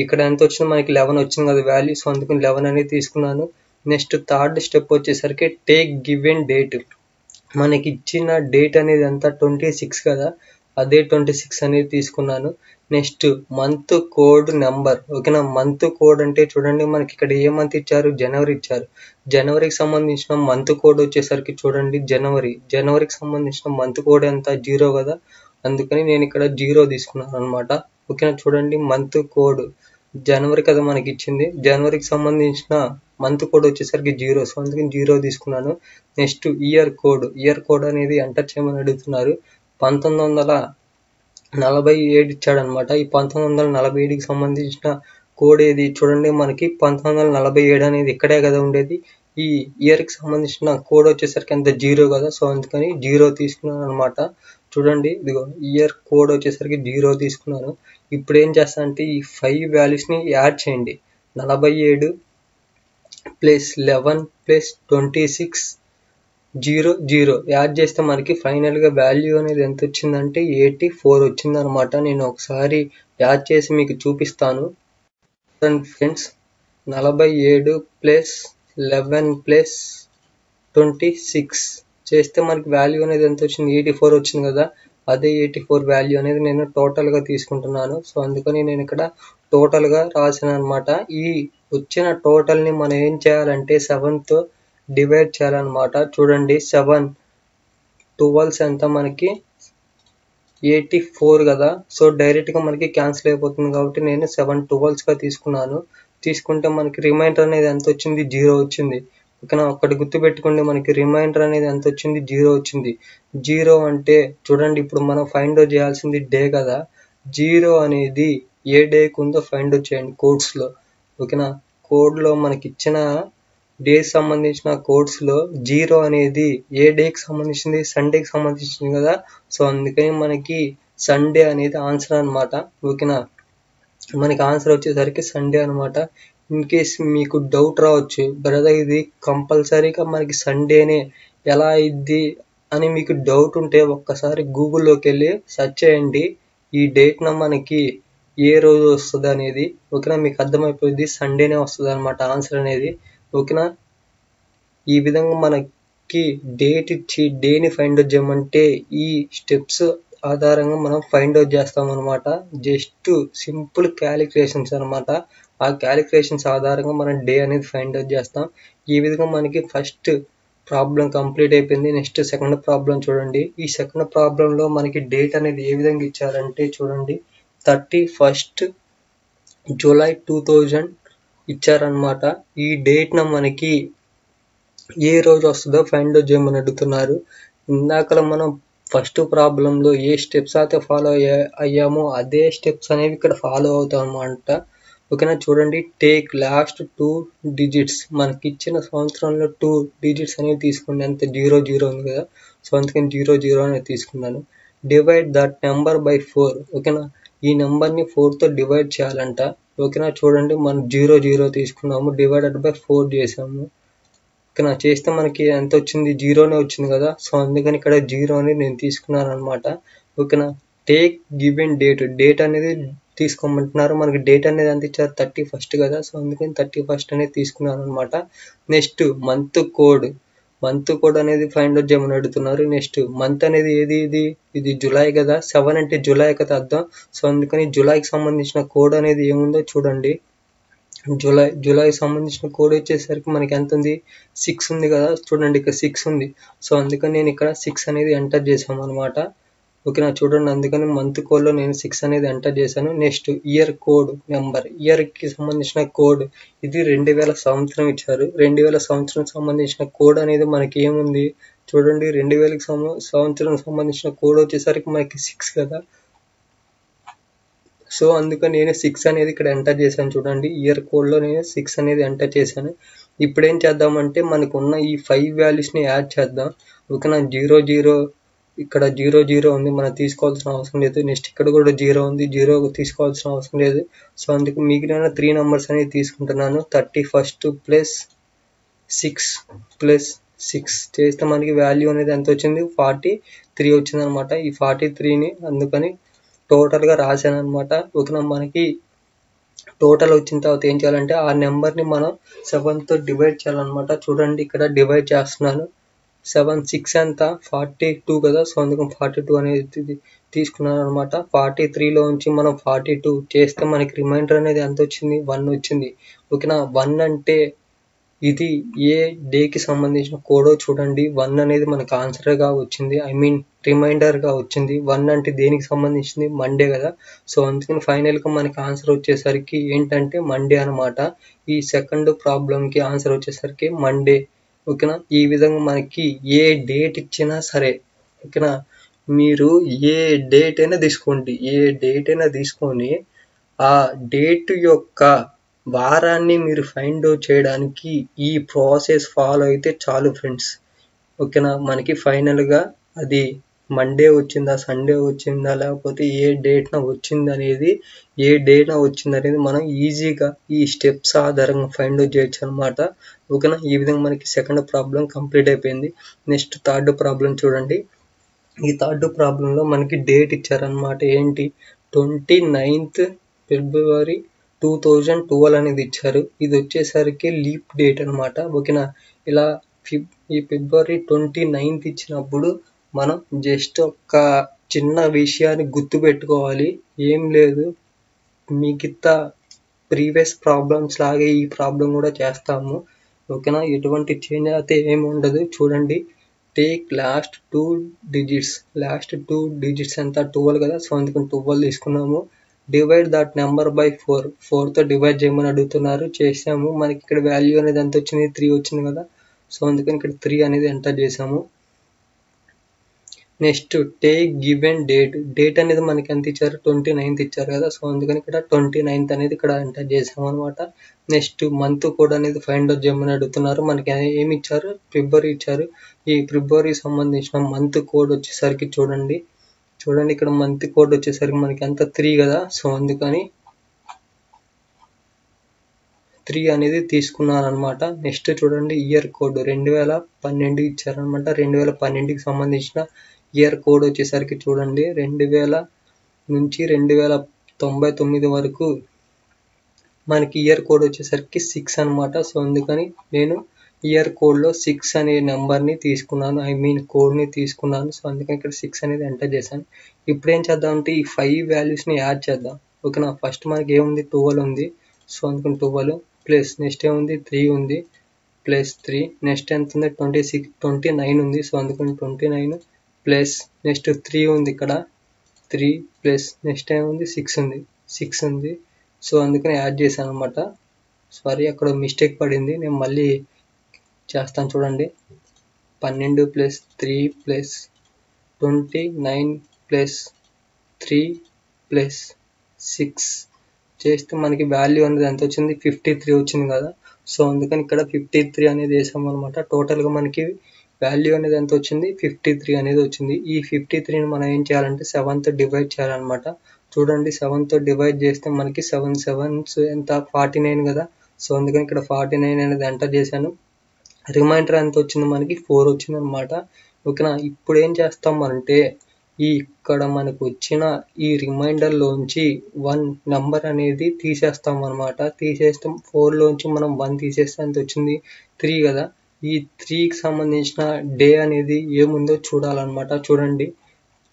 ఇక్కడ ఎంత వచ్చినా మనకి లెవెన్ వచ్చింది కదా వాల్యూ, సో అందుకని లెవెన్ అనేది తీసుకున్నాను. నెక్స్ట్ థర్డ్ స్టెప్ వచ్చేసరికి టేక్ గివెన్ డేట్. మనకి ఇచ్చిన డేట్ అనేది ఎంత, ట్వంటీ సిక్స్ కదా, అదే ట్వంటీ సిక్స్ అనేది తీసుకున్నాను. నెక్స్ట్ మంత్ కోడ్ నెంబర్, ఓకేనా. మంత్ కోడ్ అంటే చూడండి మనకి ఇక్కడ ఏ మంత్ ఇచ్చారు, జనవరి ఇచ్చారు. జనవరికి సంబంధించిన మంత్ కోడ్ వచ్చేసరికి చూడండి జనవరి జనవరికి సంబంధించిన మంత్ కోడ్ ఎంత, జీరో కదా. అందుకని నేను ఇక్కడ జీరో తీసుకున్నాను అనమాట, ఓకేనా. చూడండి మంత్ కోడ్ జనవరి కదా మనకి ఇచ్చింది, జనవరికి సంబంధించిన మంత్ కోడ్ వచ్చేసరికి జీరో, సో అందుకని జీరో తీసుకున్నాను. Next year code, year code అనేది ఎంటర్ చేయమని అడుగుతున్నారు. పంతొమ్మిది వందల నలభై ఏడు ఇచ్చాడనమాట. ఈ పంతొమ్మిది వందల నలభై ఏడుకి సంబంధించిన కోడ్ ఏది చూడండి, మనకి పంతొమ్మిది వందల నలభై ఏడు అనేది ఇక్కడే కదా ఉండేది. ఈ ఇయర్కి సంబంధించిన కోడ్ వచ్చేసరికి అంత జీరో కదా, సో అందుకని జీరో తీసుకున్నాను అనమాట. చూడండి ఇదిగో ఇయర్ కోడ్ వచ్చేసరికి జీరో తీసుకున్నాను. ఇప్పుడు ఏం చేస్తా అంటే ఈ ఫైవ్ వాల్యూస్ని యాడ్ చేయండి, నలభై ఏడు plus eleven plus twenty six zero zero add చేస్తే మనకి ఫైనల్గా వాల్యూ అనేది ఎంత వచ్చిందంటే ఎయిటీ ఫోర్ వచ్చిందనమాట. నేను ఒకసారి యాడ్ చేసి మీకు చూపిస్తాను ఫ్రెండ్స్. నలభై ఏడు plus eleven plus twenty six చేస్తే మనకి వాల్యూ అనేది ఎంత వచ్చింది, ఎయిటీ ఫోర్ వచ్చింది కదా. అదే ఎయిటీ ఫోర్ వాల్యూ అనేది నేను టోటల్గా తీసుకుంటున్నాను, సో అందుకని నేను ఇక్కడ టోటల్గా రాసాను అనమాట. ఈ వచ్చిన టోటల్ని మనం ఏం చేయాలంటే సెవెన్తో డివైడ్ చేయాలన్నమాట. చూడండి సెవెన్ ట్వెల్వ్స్ ఎంత మనకి ఎయిటీ ఫోర్ కదా, సో డైరెక్ట్గా మనకి క్యాన్సిల్ అయిపోతుంది కాబట్టి నేను సెవెన్ ట్వెల్వ్స్గా తీసుకున్నాను. తీసుకుంటే మనకి రిమైండర్ అనేది ఎంత వచ్చింది, జీరో వచ్చింది, ఓకేనా. ఒక్కటి గుర్తుపెట్టుకోండి, మనకి రిమైండర్ అనేది ఎంత వచ్చింది, జీరో వచ్చింది. జీరో అంటే చూడండి ఇప్పుడు మనం ఫైండ్ అవుట్ చేయాల్సింది డే కదా, జీరో అనేది ఏ డేకి ఉందో ఫైండ్ అవుట్ చేయండి కోడ్స్లో, ఓకేనా. కోడ్లో మనకి ఇచ్చిన డేకి సంబంధించిన కోడ్స్లో జీరో అనేది ఏ డేకి సంబంధించింది, సండేకి సంబంధించింది కదా. సో అందుకని మనకి సండే అనేది ఆన్సర్ అనమాట, ఓకేనా. మనకి ఆన్సర్ వచ్చేసరికి సండే అనమాట. ఇన్ కేస్ మీకు డౌట్ రావచ్చు, బ్రదర్ ఇది కంపల్సరీగా మనకి సండేనే ఎలా అయింది అని మీకు డౌట్ ఉంటే ఒక్కసారి గూగుల్లోకి వెళ్ళి సెర్చ్ చేయండి ఈ డేట్న మనకి ఏ రోజు వస్తుంది అనేది, ఓకేనా. మీకు అర్థమైపోయింది, సండేనే వస్తుంది అనమాట ఆన్సర్ అనేది, ఓకేనా. ఈ విధంగా మనకి డేట్ ఇచ్చి డేని ఫైండ్ అవుట్ చేయమంటే ఈ స్టెప్స్ ఆధారంగా మనం ఫైండ్ అవుట్ చేస్తాం అనమాట. జస్ట్ సింపుల్ క్యాలిక్యులేషన్స్ అనమాట. ఆ క్యాలిక్యులేషన్స్ ఆధారంగా మనం డే అనేది ఫైండ్ అవుట్ చేస్తాం. ఈ విధంగా మనకి ఫస్ట్ ప్రాబ్లం కంప్లీట్ అయిపోయింది. నెక్స్ట్ సెకండ్ ప్రాబ్లం చూడండి. ఈ సెకండ్ ప్రాబ్లంలో మనకి డేట్ అనేది ఏ విధంగా ఇచ్చారంటే చూడండి thirty first July two thousand ఇచ్చారనమాట. ఈ డేట్న మనకి ఏ రోజు వస్తుందో ఫైండ్ అవుట్ చేయమని అడుగుతున్నారు. ఇందాక మనం ఫస్ట్ ప్రాబ్లంలో ఏ స్టెప్స్ అయితే ఫాలో అయ్యా అయ్యామో అదే స్టెప్స్ అనేవి ఇక్కడ ఫాలో అవుతాం అన్నమాట, ఓకేనా. చూడండి టేక్ లాస్ట్ టూ డిజిట్స్, మనకి ఇచ్చిన సంవత్సరంలో టూ డిజిట్స్ అనేవి తీసుకుంటే అంత జీరో జీరో ఉంది కదా, సో అందుకని జీరో జీరో అనేది తీసుకున్నాను. Divide that number by four, ఓకేనా. ఈ నెంబర్ని ఫోర్తో డివైడ్ చేయాలంట, ఓకేనా. చూడండి మనం జీరో జీరో తీసుకున్నాము, డివైడెడ్ బై ఫోర్ చేసాము, ఓకేనా. చేస్తే మనకి ఎంత వచ్చింది, జీరోనే వచ్చింది కదా, సో అందుకని ఇక్కడ జీరో అని నేను తీసుకున్నాను అనమాట, ఓకేనా. టేక్ గివెన్ డేట్, డేట్ అనేది తీసుకోమంటున్నారు. మనకి డేట్ అనేది ఎంత ఇచ్చారు, థర్టీ ఫస్ట్ కదా, సో అందుకని థర్టీ ఫస్ట్ అనేది తీసుకున్నాను అనమాట. Next month code, month code అనేది ఫైండ్ అవుట్ చేయమని అడుగుతున్నారు. నెక్స్ట్ మంత్ అనేది ఏది, ఇది ఇది జూలై కదా, సెవెన్ అంటే జూలై కదా అర్థం, సో అందుకని జూలైకి సంబంధించిన కోడ్ అనేది ఏముందో చూడండి. జూలై జూలైకి సంబంధించిన కోడ్ వచ్చేసరికి మనకి ఎంత ఉంది, సిక్స్ ఉంది కదా. చూడండి ఇక్కడ సిక్స్ ఉంది, సో అందుకని నేను ఇక్కడ సిక్స్ అనేది ఎంటర్ చేసాము అనమాట, ఓకే నా చూడండి అందుకని మంత్ కోడ్లో నేను సిక్స్ అనేది ఎంటర్ చేశాను. నెక్స్ట్ ఇయర్ కోడ్ నెంబర్, ఇయర్కి సంబంధించిన కోడ్ ఇది రెండు వేల సంవత్సరం ఇచ్చారు. రెండు వేల సంవత్సరం సంబంధించిన కోడ్ అనేది మనకి ఏముంది చూడండి, రెండు వేలకి సంవత్సరం సంబంధించిన కోడ్ వచ్చేసరికి మనకి సిక్స్ కదా. సో అందుకని నేను సిక్స్ అనేది ఇక్కడ ఎంటర్ చేశాను. చూడండి ఇయర్ కోడ్లో నేను సిక్స్ అనేది ఎంటర్ చేశాను. ఇప్పుడు ఏం చేద్దామంటే మనకు ఉన్న ఈ ఫైవ్ వాల్యూస్ని యాడ్ చేద్దాం. ఓకేనా, జీరో జీరో ఇక్కడ జీరో జీరో ఉంది, మనం తీసుకోవాల్సిన అవసరం లేదు. నెక్స్ట్ ఇక్కడ కూడా జీరో ఉంది, జీరో తీసుకోవాల్సిన అవసరం లేదు. సో అందుకు మిగిలిన త్రీ నెంబర్స్ అనేది తీసుకుంటున్నాను. Thirty first plus six plus six చేస్తే మనకి వాల్యూ అనేది ఎంత వచ్చింది, ఫార్టీ త్రీ వచ్చింది అనమాట. ఈ ఫార్టీ త్రీని అందుకని టోటల్గా రాశాను అనమాట. ఓకేనా, మనకి టోటల్ వచ్చిన తర్వాత ఏం చేయాలంటే ఆ నెంబర్ని మనం సెవెన్తో డివైడ్ చేయాలన్నమాట. చూడండి ఇక్కడ డివైడ్ చేస్తున్నాను. సెవెన్ సిక్స్ ఎంత, ఫార్టీ టూ కదా. సో అందుకని ఫార్టీ టూ అనేది తీసుకున్నాను అనమాట. ఫార్టీ త్రీలో నుంచి మనం ఫార్టీ టూ చేస్తే మనకి రిమైండర్ అనేది ఎంత వచ్చింది, వన్ వచ్చింది. ఓకేనా, వన్ అంటే ఇది ఏ డేకి సంబంధించిన కోడో చూడండి. వన్ అనేది మనకు ఆన్సర్గా వచ్చింది, ఐ మీన్ రిమైండర్గా వచ్చింది. వన్ అంటే దేనికి సంబంధించింది, మండే కదా. సో అందుకని ఫైనల్గా మనకి ఆన్సర్ వచ్చేసరికి ఏంటంటే మండే అనమాట. ఈ సెకండ్ ప్రాబ్లంకి ఆన్సర్ వచ్చేసరికి మండే. ఓకేనా, ఈ విధంగా మనకి ఏ డేట్ ఇచ్చినా సరే, ఓకేనా మీరు ఏ డేట్ అయినా తీసుకోండి, ఏ డేట్ అయినా తీసుకొని ఆ డేట్ యొక్క వారాన్ని మీరు ఫైండ్ అవుట్ చేయడానికి ఈ ప్రాసెస్ ఫాలో అయితే చాలు ఫ్రెండ్స్. ఓకేనా, మనకి ఫైనల్గా అది మండే వచ్చిందా, సండే వచ్చిందా, లేకపోతే ఏ డేట్న వచ్చింది అనేది ఏ డేట్న వచ్చింది అనేది మనం ఈజీగా ఈ స్టెప్స్ ఆధారంగా ఫైండ్ అవుట్ చేయొచ్చు అనమాట. ఓకేనా, ఈ విధంగా మనకి సెకండ్ ప్రాబ్లం కంప్లీట్ అయిపోయింది. నెక్స్ట్ థర్డ్ ప్రాబ్లం చూడండి. ఈ థర్డ్ ప్రాబ్లంలో మనకి డేట్ ఇచ్చారనమాట. ఏంటి, twenty ninth February two thousand twelve అనేది ఇచ్చారు. ఇది వచ్చేసరికి లీప్ డేట్ అనమాట. ఓకేనా, ఇలా ఫిబ్ ఈ ఫిబ్రవరి ట్వంటీ నైన్త్ ఇచ్చినప్పుడు మనం జస్ట్ ఒక చిన్న విషయాన్ని గుర్తుపెట్టుకోవాలి. ఏం లేదు, మిగతా ప్రీవియస్ ప్రాబ్లమ్స్ లాగే ఈ ప్రాబ్లం కూడా చేస్తాము. ఓకేనా, ఎటువంటి చేంజ్ అయితే ఏమి ఉండదు. చూడండి take last two digits, last two digits అంతా ట్వెల్వ్ కదా. సో అందుకని ట్వెల్వ్ తీసుకున్నాము. Divide that number by four, ఫోర్తో డివైడ్ చేయమని అడుగుతున్నారు. చేసాము. మనకి ఇక్కడ వాల్యూ అనేది ఎంత వచ్చింది, త్రీ వచ్చింది కదా. సో అందుకని ఇక్కడ త్రీ అనేది ఎంటర్ చేసాము. Next take given date, date అనేది మనకి ఎంత ఇచ్చారు, ట్వంటీ నైన్త్ ఇచ్చారు కదా. సో అందుకని ఇక్కడ ట్వంటీ నైన్త్ అనేది ఇక్కడ ఎంటర్ చేసాము అనమాట. నెక్స్ట్ మంత్ కోడ్ అనేది ఫైండ్ అవుట్ చేయమని అడుగుతున్నారు. మనకి ఏమి ఇచ్చారు, ఫిబ్రవరి ఇచ్చారు. ఈ ఫిబ్రవరికి సంబంధించిన మంత్ కోడ్ వచ్చేసరికి చూడండి, చూడండి ఇక్కడ మంత్ కోడ్ వచ్చేసరికి మనకి ఎంత, త్రీ కదా. సో అందుకని త్రీ అనేది తీసుకున్నాను అనమాట. నెక్స్ట్ చూడండి ఇయర్ కోడ్ రెండు వేల పన్నెండు ఇచ్చారనమాట. రెండు వేల పన్నెండుకి సంబంధించిన ఇయర్ కోడ్ వచ్చేసరికి చూడండి, రెండు వేల నుంచి రెండు వేల తొంభై తొమ్మిది వరకు మనకి ఇయర్ కోడ్ వచ్చేసరికి సిక్స్ అనమాట. సో అందుకని నేను ఇయర్ కోడ్లో సిక్స్ అనే నెంబర్ని తీసుకున్నాను, ఐ మీన్ కోడ్ని తీసుకున్నాను. సో అందుకని ఇక్కడ సిక్స్ అనేది ఎంటర్ చేశాను. ఇప్పుడు ఏం చేద్దాం అంటే ఈ ఫైవ్ వాల్యూస్ని యాడ్ చేద్దాం. ఓకేనా, ఫస్ట్ మనకి ఏముంది, ట్వెల్వ్ ఉంది. సో అందుకని ట్వెల్వ్ ప్లస్ నెక్స్ట్ ఏముంది, త్రీ ఉంది ప్లస్ త్రీ. నెక్స్ట్ ఎంత ఉంది, ట్వంటీ సిక్స్ ట్వంటీ నైన్ ఉంది. సో అందుకని twenty nine plus next three ఉంది ఇక్కడ, త్రీ ప్లస్ నెక్స్ట్ ఏముంది, సిక్స్ ఉంది, సిక్స్ ఉంది. సో అందుకని యాడ్ చేశాను అనమాట. సారీ అక్కడ మిస్టేక్ పడింది, నేను మళ్ళీ చేస్తాను. చూడండి పన్నెండు plus three plus twenty nine plus three plus six చేస్తే మనకి వాల్యూ అనేది ఎంత వచ్చింది, ఫిఫ్టీ త్రీ వచ్చింది కదా. సో అందుకని ఇక్కడ ఫిఫ్టీ త్రీ అనేది వేసాము అనమాట. టోటల్గా మనకి వాల్యూ అనేది ఎంత వచ్చింది, ఫిఫ్టీ త్రీ అనేది వచ్చింది. ఈ ఫిఫ్టీ త్రీని మనం ఏం చేయాలంటే సెవెన్తో డివైడ్ చేయాలన్నమాట. చూడండి సెవెన్తో డివైడ్ చేస్తే మనకి సెవెన్ సెవెన్స్ ఎంత, ఫార్టీ నైన్ కదా. సో అందుకని ఇక్కడ ఫార్టీ నైన్ అనేది ఎంటర్ చేశాను. రిమైండర్ ఎంత వచ్చింది, మనకి ఫోర్ వచ్చింది అనమాట. ఓకేనా, ఇప్పుడు ఏం చేస్తాం అంటే ఈ ఇక్కడ మనకు వచ్చిన ఈ రిమైండర్లోంచి వన్ నెంబర్ అనేది తీసేస్తాం అనమాట. తీసేస్తాం, ఫోర్లోంచి మనం వన్ తీసేస్తే ఎంత వచ్చింది, త్రీ కదా. ఈ త్రీకి సంబంధించిన డే అనేది ఏముందో చూడాలన్నమాట. చూడండి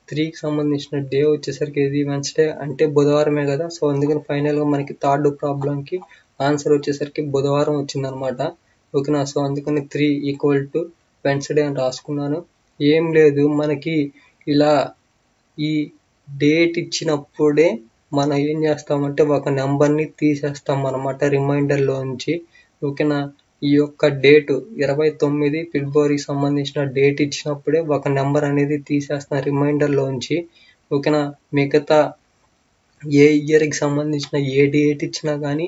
త్రీకి సంబంధించిన డే వచ్చేసరికి ఇది వెన్స్డే అంటే బుధవారమే కదా. సో అందుకని ఫైనల్గా మనకి థర్డ్ ప్రాబ్లంకి ఆన్సర్ వచ్చేసరికి బుధవారం వచ్చిందనమాట. ఓకేనా, సో అందుకని త్రీ ఈక్వల్ టు వెన్స్డే అని రాసుకున్నాను. ఏం లేదు, మనకి ఇలా डेट इच्चिनप्पुडे మనం ఏం చేస్తామంటే ఒక నంబర్ ని తీసేస్తాం అన్నమాట రిమైండర్ లో నుంచి ఓకేనా। ఈ యొక్క డేట్ ఇరవై తొమ్మిది ఫిబ్రవరి సంబంధించిన డేట్ ఇచ్చినప్పుడే ఒక నంబర్ అనేది తీసేస్తాం రిమైండర్ లో నుంచి ఓకేనా। మిగతా ఏ ఇయర్ కి సంబంధించిన ఏ డేట్ ఇచ్చినా గానీ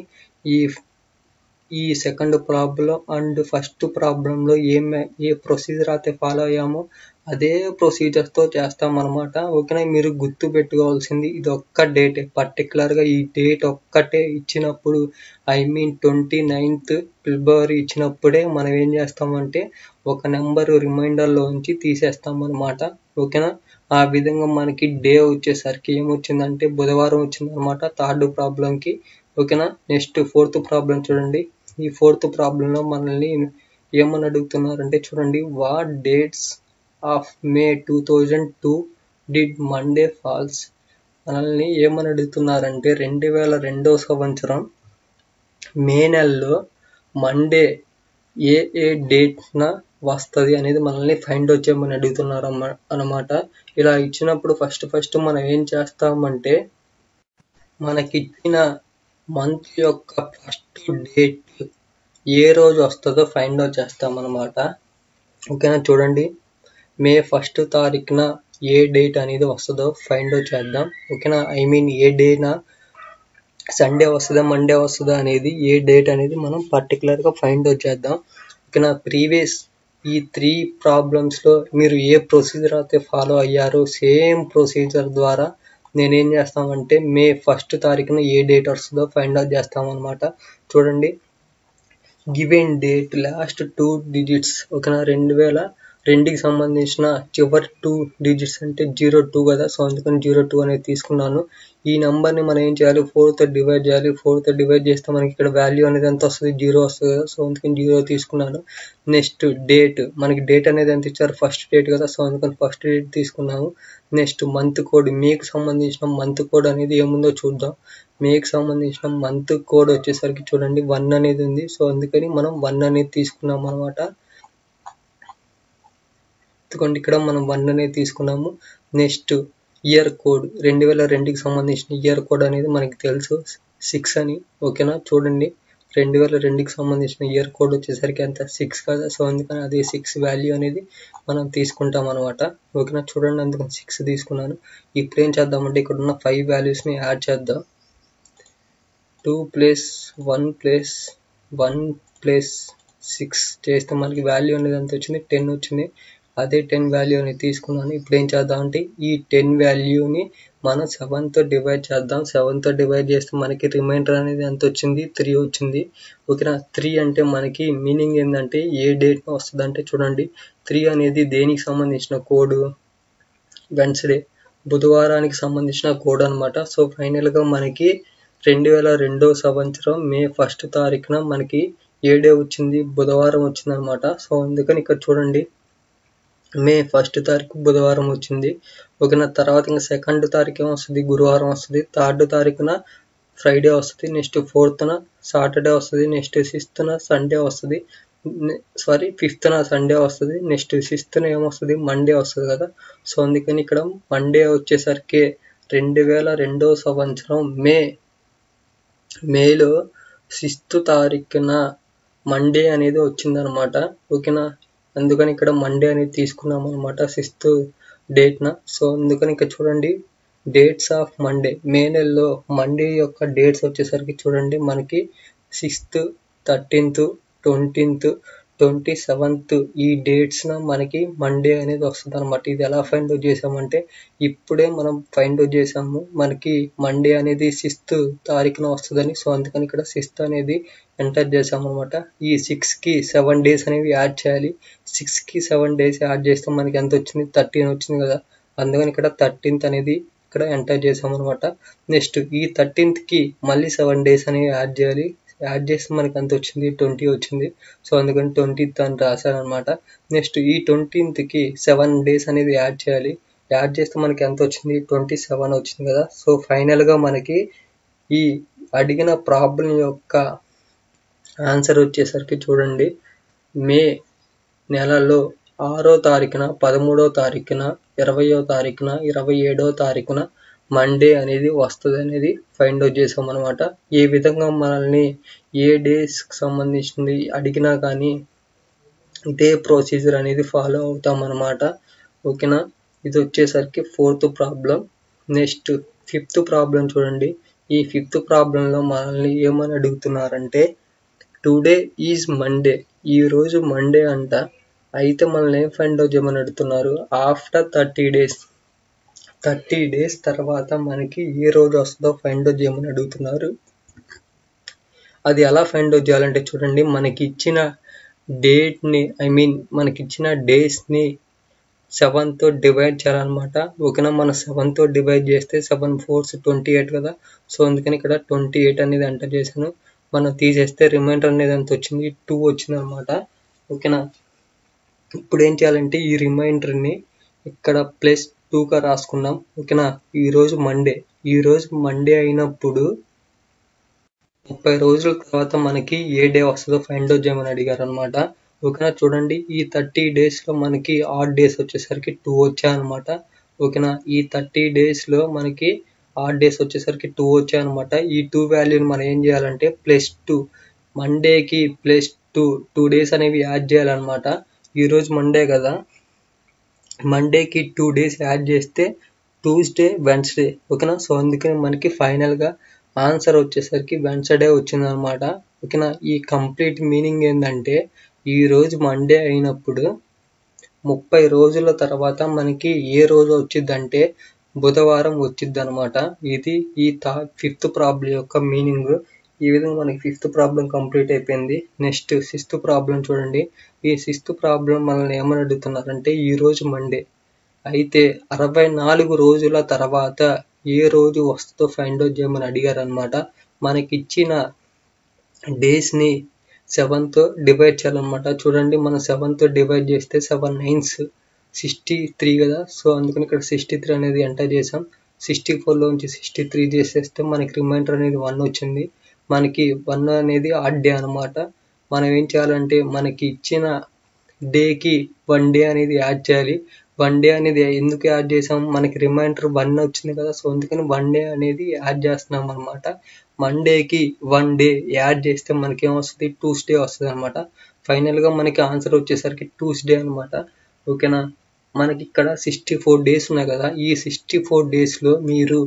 ఈ ఈ second problem and first problem లో ఏ ఏ ప్రొసీజర్ అయితే ఫాలో అయ్యామో అదే ప్రొసీజర్స్ తో చేస్తాం అన్నమాట ఓకేనా। మీరు గుర్తు పెట్టుకోవాల్సింది ఇది ఒక్క డేట్, పర్టికులర్ గా ఈ డేట్ ఒక్కటే ఇచ్చినప్పుడు I mean twenty ninth February ఇచ్చినప్పుడే మనం ఏం చేస్తామంటే ఒక నెంబర్ రిమైండర్ లో నుంచి తీసేస్తాం అన్నమాట ఓకేనా। ఆ విధంగా మనకి డే వచ్చేసరికి ఏమొచ్చిందంటే బుధవారం వచ్చింది అన్నమాట థర్డ్ ప్రాబ్లం కి ఓకేనా। నెక్స్ట్ ఫోర్త్ ప్రాబ్లం చూడండి, ఈ ఫోర్త్ ప్రాబ్లంలో మనల్ని ఏమని అడుగుతున్నారంటే చూడండి, what dates of May two thousand two did Monday falls, మనల్ని ఏమని అడుగుతున్నారంటే రెండు వేల రెండో సంవత్సరం మే నెలలో మండే ఏ ఏ డేట్న వస్తుంది అనేది మనల్ని ఫైండ్ అవుట్ చేయమని అడుగుతున్నారు అన్నమాట। ఇలా ఇచ్చినప్పుడు ఫస్ట్ ఫస్ట్ మనం ఏం చేస్తామంటే మనకిచ్చిన మంత్ యొక్క ఫస్ట్ డేట్ ఏ రోజు వస్తుందో ఫైండ్ అవుట్ చేస్తామన్నమాట ఓకేనా। చూడండి మే ఫస్ట్ తారీఖున ఏ డేట్ అనేది వస్తుందో ఫైండ్ అవుట్ చేద్దాం ఓకేనా। ఐ మీన్ ఏ డేనా సండే వస్తుందా మండే వస్తుందా అనేది ఏ డేట్ అనేది మనం పర్టికులర్గా ఫైండ్ అవుట్ చేద్దాం ఓకేనా। ప్రీవియస్ ఈ త్రీ ప్రాబ్లమ్స్లో మీరు ఏ ప్రొసీజర్ అయితే ఫాలో అయ్యారో సేమ్ ప్రొసీజర్ ద్వారా నేనేం చేస్తామంటే మే ఫస్ట్ తారీఖున ఏ డేట్ వస్తుందో ఫైండ్ అవుట్ చేస్తామన్నమాట। చూడండి given date last two digits ఓకేనా, రెండు వేల రెండుకి సంబంధించిన చివరి టూ డిజిట్స్ అంటే జీరో టూ కదా, సో అందుకని జీరో టూ అనేది తీసుకున్నాను। ఈ నెంబర్ని మనం ఏం చేయాలి ఫోర్తో డివైడ్ చేయాలి, ఫోర్తో డివైడ్ చేస్తే మనకి ఇక్కడ వాల్యూ అనేది ఎంత వస్తుంది జీరో వస్తుంది కదా, సో అందుకని జీరో తీసుకున్నాను। నెక్స్ట్ డేట్ మనకి డేట్ అనేది ఎంత ఇచ్చారు ఫస్ట్ డేట్ కదా, సో అందుకని ఫస్ట్ డేట్ తీసుకున్నాము। నెక్స్ట్ మంత్ కోడ్, మీకు సంబంధించిన మంత్ కోడ్ అనేది ఏముందో చూద్దాం, మీకు సంబంధించిన మంత్ కోడ్ వచ్చేసరికి చూడండి వన్ అనేది ఉంది, సో అందుకని మనం వన్ అనేది తీసుకున్నాం అనమాట, ఇక్కడ మనం వన్ అనేది తీసుకున్నాము। నెక్స్ట్ ఇయర్ కోడ్ రెండు వేల రెండుకి సంబంధించిన ఇయర్ కోడ్ అనేది మనకి తెలుసు సిక్స్ అని ఓకేనా। చూడండి రెండు వేల రెండుకి సంబంధించిన ఇయర్ కోడ్ వచ్చేసరికి అంత సిక్స్ కదా, సో అందుకని అది సిక్స్ వాల్యూ అనేది మనం తీసుకుంటాం అనమాట ఓకేనా। చూడండి అందుకని సిక్స్ తీసుకున్నాను। ఇప్పుడు ఏం చేద్దామంటే ఇక్కడ ఉన్న ఫైవ్ వాల్యూస్ని యాడ్ చేద్దాం, two plus one plus one plus six చేస్తే మనకి వాల్యూ అనేది ఎంత వచ్చింది టెన్ వచ్చింది, అదే టెన్ వాల్యూని తీసుకున్నాను। ఇప్పుడు ఏం చేద్దాం అంటే ఈ టెన్ వాల్యూని మనం సెవెన్తో డివైడ్ చేద్దాం, సెవెన్తో డివైడ్ చేస్తే మనకి రిమైండర్ అనేది ఎంత వచ్చింది త్రీ వచ్చింది ఓకేనా। త్రీ అంటే మనకి మీనింగ్ ఏంటంటే ఏ డేట్ వస్తుందంటే చూడండి త్రీ అనేది దేనికి సంబంధించిన కోడ్ వెన్స్డే బుధవారానికి సంబంధించిన కోడ్ అనమాట। సో ఫైనల్గా మనకి రెండు వేల రెండో సంవత్సరం మే ఫస్ట్ తారీఖున మనకి ఏ డే వచ్చింది బుధవారం వచ్చిందనమాట, సో అందుకని ఇక్కడ చూడండి మే ఫస్ట్ తారీఖు బుధవారం వచ్చింది ఓకేనా। తర్వాత ఇంకా సెకండ్ తారీఖు ఏమొస్తుంది గురువారం వస్తుంది, థర్డ్ తారీఖున ఫ్రైడే వస్తుంది, నెక్స్ట్ ఫోర్త్న సాటర్డే వస్తుంది, నెక్స్ట్ సిక్స్త్న సండే వస్తుంది, సారీ ఫిఫ్త్న సండే వస్తుంది, నెక్స్ట్ సిక్స్త్న ఏమొస్తుంది మండే వస్తుంది కదా, సో అందుకని ఇక్కడ మండే వచ్చేసరికి రెండు వేల రెండో సంవత్సరం మే మేలో సిక్స్త్ తారీఖున మండే అనేది వచ్చిందనమాట ఓకేనా। అందుకని ఇక్కడ మండే అనేది తీసుకున్నాం అనమాట సిక్స్త్ డేట్న, సో అందుకని ఇక్కడ చూడండి డేట్స్ ఆఫ్ మండే మే నెలలో మండే యొక్క డేట్స్ వచ్చేసరికి చూడండి మనకి sixth thirteenth twentieth twenty seventh ఈ డేట్స్న మనకి మండే అనేది వస్తుంది అనమాట। ఇది ఎలా ఫైండ్ అవుట్ చేసామంటే ఇప్పుడే మనం ఫైండ్ అవుట్ చేసాము మనకి మండే అనేది సిక్స్త్ తారీఖున వస్తుందని, సో అందుకని ఇక్కడ సిక్స్త్ అనేది ఎంటర్ చేసాము అనమాట। ఈ సిక్స్కి సెవెన్ డేస్ అనేవి యాడ్ చేయాలి, సిక్స్కి సెవెన్ డేస్ యాడ్ చేస్తే మనకి ఎంత వచ్చింది థర్టీన్ వచ్చింది కదా, అందుకని ఇక్కడ థర్టీన్త్ అనేది ఇక్కడ ఎంటర్ చేసాము అనమాట। నెక్స్ట్ ఈ థర్టీన్త్కి మళ్ళీ సెవెన్ డేస్ అనేవి యాడ్ చేయాలి, యాడ్ చేస్తే మనకి అంత వచ్చింది ట్వంటీ వచ్చింది, సో అందుకని ట్వంటీత్ అని రాశాను అనమాట। నెక్స్ట్ ఈ ట్వంటీన్త్కి సెవెన్ డేస్ అనేది యాడ్ చేయాలి, యాడ్ చేస్తే మనకి ఎంత వచ్చింది ట్వంటీ సెవెన్ వచ్చింది కదా, సో ఫైనల్గా మనకి ఈ అడిగిన ప్రాబ్లం యొక్క ఆన్సర్ వచ్చేసరికి చూడండి మే నెలలో ఆరో తారీఖున పదమూడో తారీఖున ఇరవయో తారీఖున ఇరవై ఏడో తారీఖున మండే అనేది వస్తుంది అనేది ఫైండ్ అవుట్ చేసాం అనమాట. ఏ విధంగా మనల్ని ఏ డేస్కి సంబంధించింది అడిగినా కానీ ఇదే ప్రొసీజర్ అనేది ఫాలో అవుతాం అనమాట. ఓకేనా, ఇది వచ్చేసరికి fourth problem. Next fifth problem చూడండి. ఈ ఫిఫ్త్ ప్రాబ్లంలో మనల్ని ఏమని అడుగుతున్నారంటే టుడే ఈజ్ మండే, ఈరోజు మండే అంట. అయితే మనల్ని ఏం ఫైండ్ అవుట్ చేయమని అడుగుతున్నారు, after thirty days thirty days తర్వాత మనకి ఏ రోజు వస్తుందో ఫైండ్ అవుట్ చేయమని అడుగుతున్నారు. అది ఎలా ఫైండ్ అవుట్ చేయాలంటే చూడండి, మనకి ఇచ్చిన డేట్ని ఐ మీన్ మనకి ఇచ్చిన డేస్ని సెవెన్తో డివైడ్ చేయాలన్నమాట. ఓకేనా, మనం సెవెన్తో డివైడ్ చేస్తే సెవెన్ ఫోర్స్ ట్వంటీ ఎయిట్ కదా, సో అందుకని ఇక్కడ ట్వంటీ ఎయిట్ అనేది ఎంటర్ చేశాను. మనం తీసేస్తే రిమైండర్ అనేది ఎంత వచ్చింది, టూ వచ్చింది అనమాట. ఓకేనా, ఇప్పుడు ఏం చేయాలంటే ఈ రిమైండర్ని ఇక్కడ ప్లస్ టూగా రాసుకున్నాం. ఓకేనా, ఈరోజు మండే, ఈరోజు మండే అయినప్పుడు ముప్పై రోజుల తర్వాత మనకి ఏ డే వస్తుందో ఫైండ్ అవుట్ చేయమని అడిగారు అనమాట. ఓకేనా, చూడండి ఈ థర్టీ డేస్లో మనకి ఆడ్ డేస్ వచ్చేసరికి టూ వచ్చాయన్నమాట. ఓకేనా, ఈ థర్టీ డేస్లో మనకి ఆడ్ డేస్ వచ్చేసరికి టూ వచ్చాయన్నమాట. ఈ టూ వాల్యూని మనం ఏం చేయాలంటే ప్లస్ టూ, మండేకి ప్లస్ టూ టూ డేస్ అనేవి యాడ్ చేయాలన్నమాట. ఈరోజు మండే కదా, మండేకి టూ డేస్ యాడ్ చేస్తే ట్యూస్డే వెన్స్డే. ఓకేనా, సో అందుకని మనకి ఫైనల్గా ఆన్సర్ వచ్చేసరికి వెన్స్డే వచ్చిందనమాట. ఓకేనా, ఈ కంప్లీట్ మీనింగ్ ఏంటంటే ఈరోజు మండే అయినప్పుడు ముప్పై రోజుల తర్వాత మనకి ఏ రోజు వచ్చిందంటే బుధవారం వచ్చింది అనమాట. ఇది ఈ థా ఫిఫ్త్ ప్రాబ్లం యొక్క మీనింగ్. ఈ విధంగా మనకి ఫిఫ్త్ ప్రాబ్లం కంప్లీట్ అయిపోయింది. నెక్స్ట్ సిక్స్త్ ప్రాబ్లం చూడండి. ఈ సిక్స్త్ ప్రాబ్లం మనల్ని ఏమని అడుగుతున్నారంటే ఈరోజు మండే అయితే అరవై నాలుగు రోజుల తర్వాత ఏ రోజు వస్తుందో ఫైండ్ అవుట్ చేయమని అడిగారు అనమాట. మనకిచ్చిన డేస్ని సెవెన్తో డివైడ్ చేయాలన్నమాట. చూడండి మనం సెవెన్తో డివైడ్ చేస్తే సెవెన్ నైన్స్ సిక్స్టీ త్రీ కదా, సో అందుకని ఇక్కడ సిక్స్టీ త్రీ అనేది ఎంటర్ చేసాం. సిక్స్టీ ఫోర్లో నుంచి సిక్స్టీ త్రీ చేసేస్తే మనకి రిమైండర్ అనేది వన్ వచ్చింది. మనకి వన్ అనేది ఆడ్ డే అనమాట. మనం ఏం చేయాలంటే మనకి ఇచ్చిన డేకి వన్ డే అనేది యాడ్ చేయాలి. వన్ డే అనేది ఎందుకు యాడ్ చేసాం, మనకి రిమైండర్ వన్ వచ్చింది కదా, సో అందుకని వన్ డే అనేది యాడ్ చేస్తున్నాం అనమాట. మండేకి వన్ డే యాడ్ చేస్తే మనకి ఏమొస్తుంది, ట్యూస్డే వస్తుంది అనమాట. ఫైనల్గా మనకి ఆన్సర్ వచ్చేసరికి ట్యూస్డే అనమాట. ఓకేనా, మనకి ఇక్కడ సిక్స్టీ ఫోర్ డేస్ ఉన్నాయి కదా, ఈ సిక్స్టీ ఫోర్ డేస్లో మీరు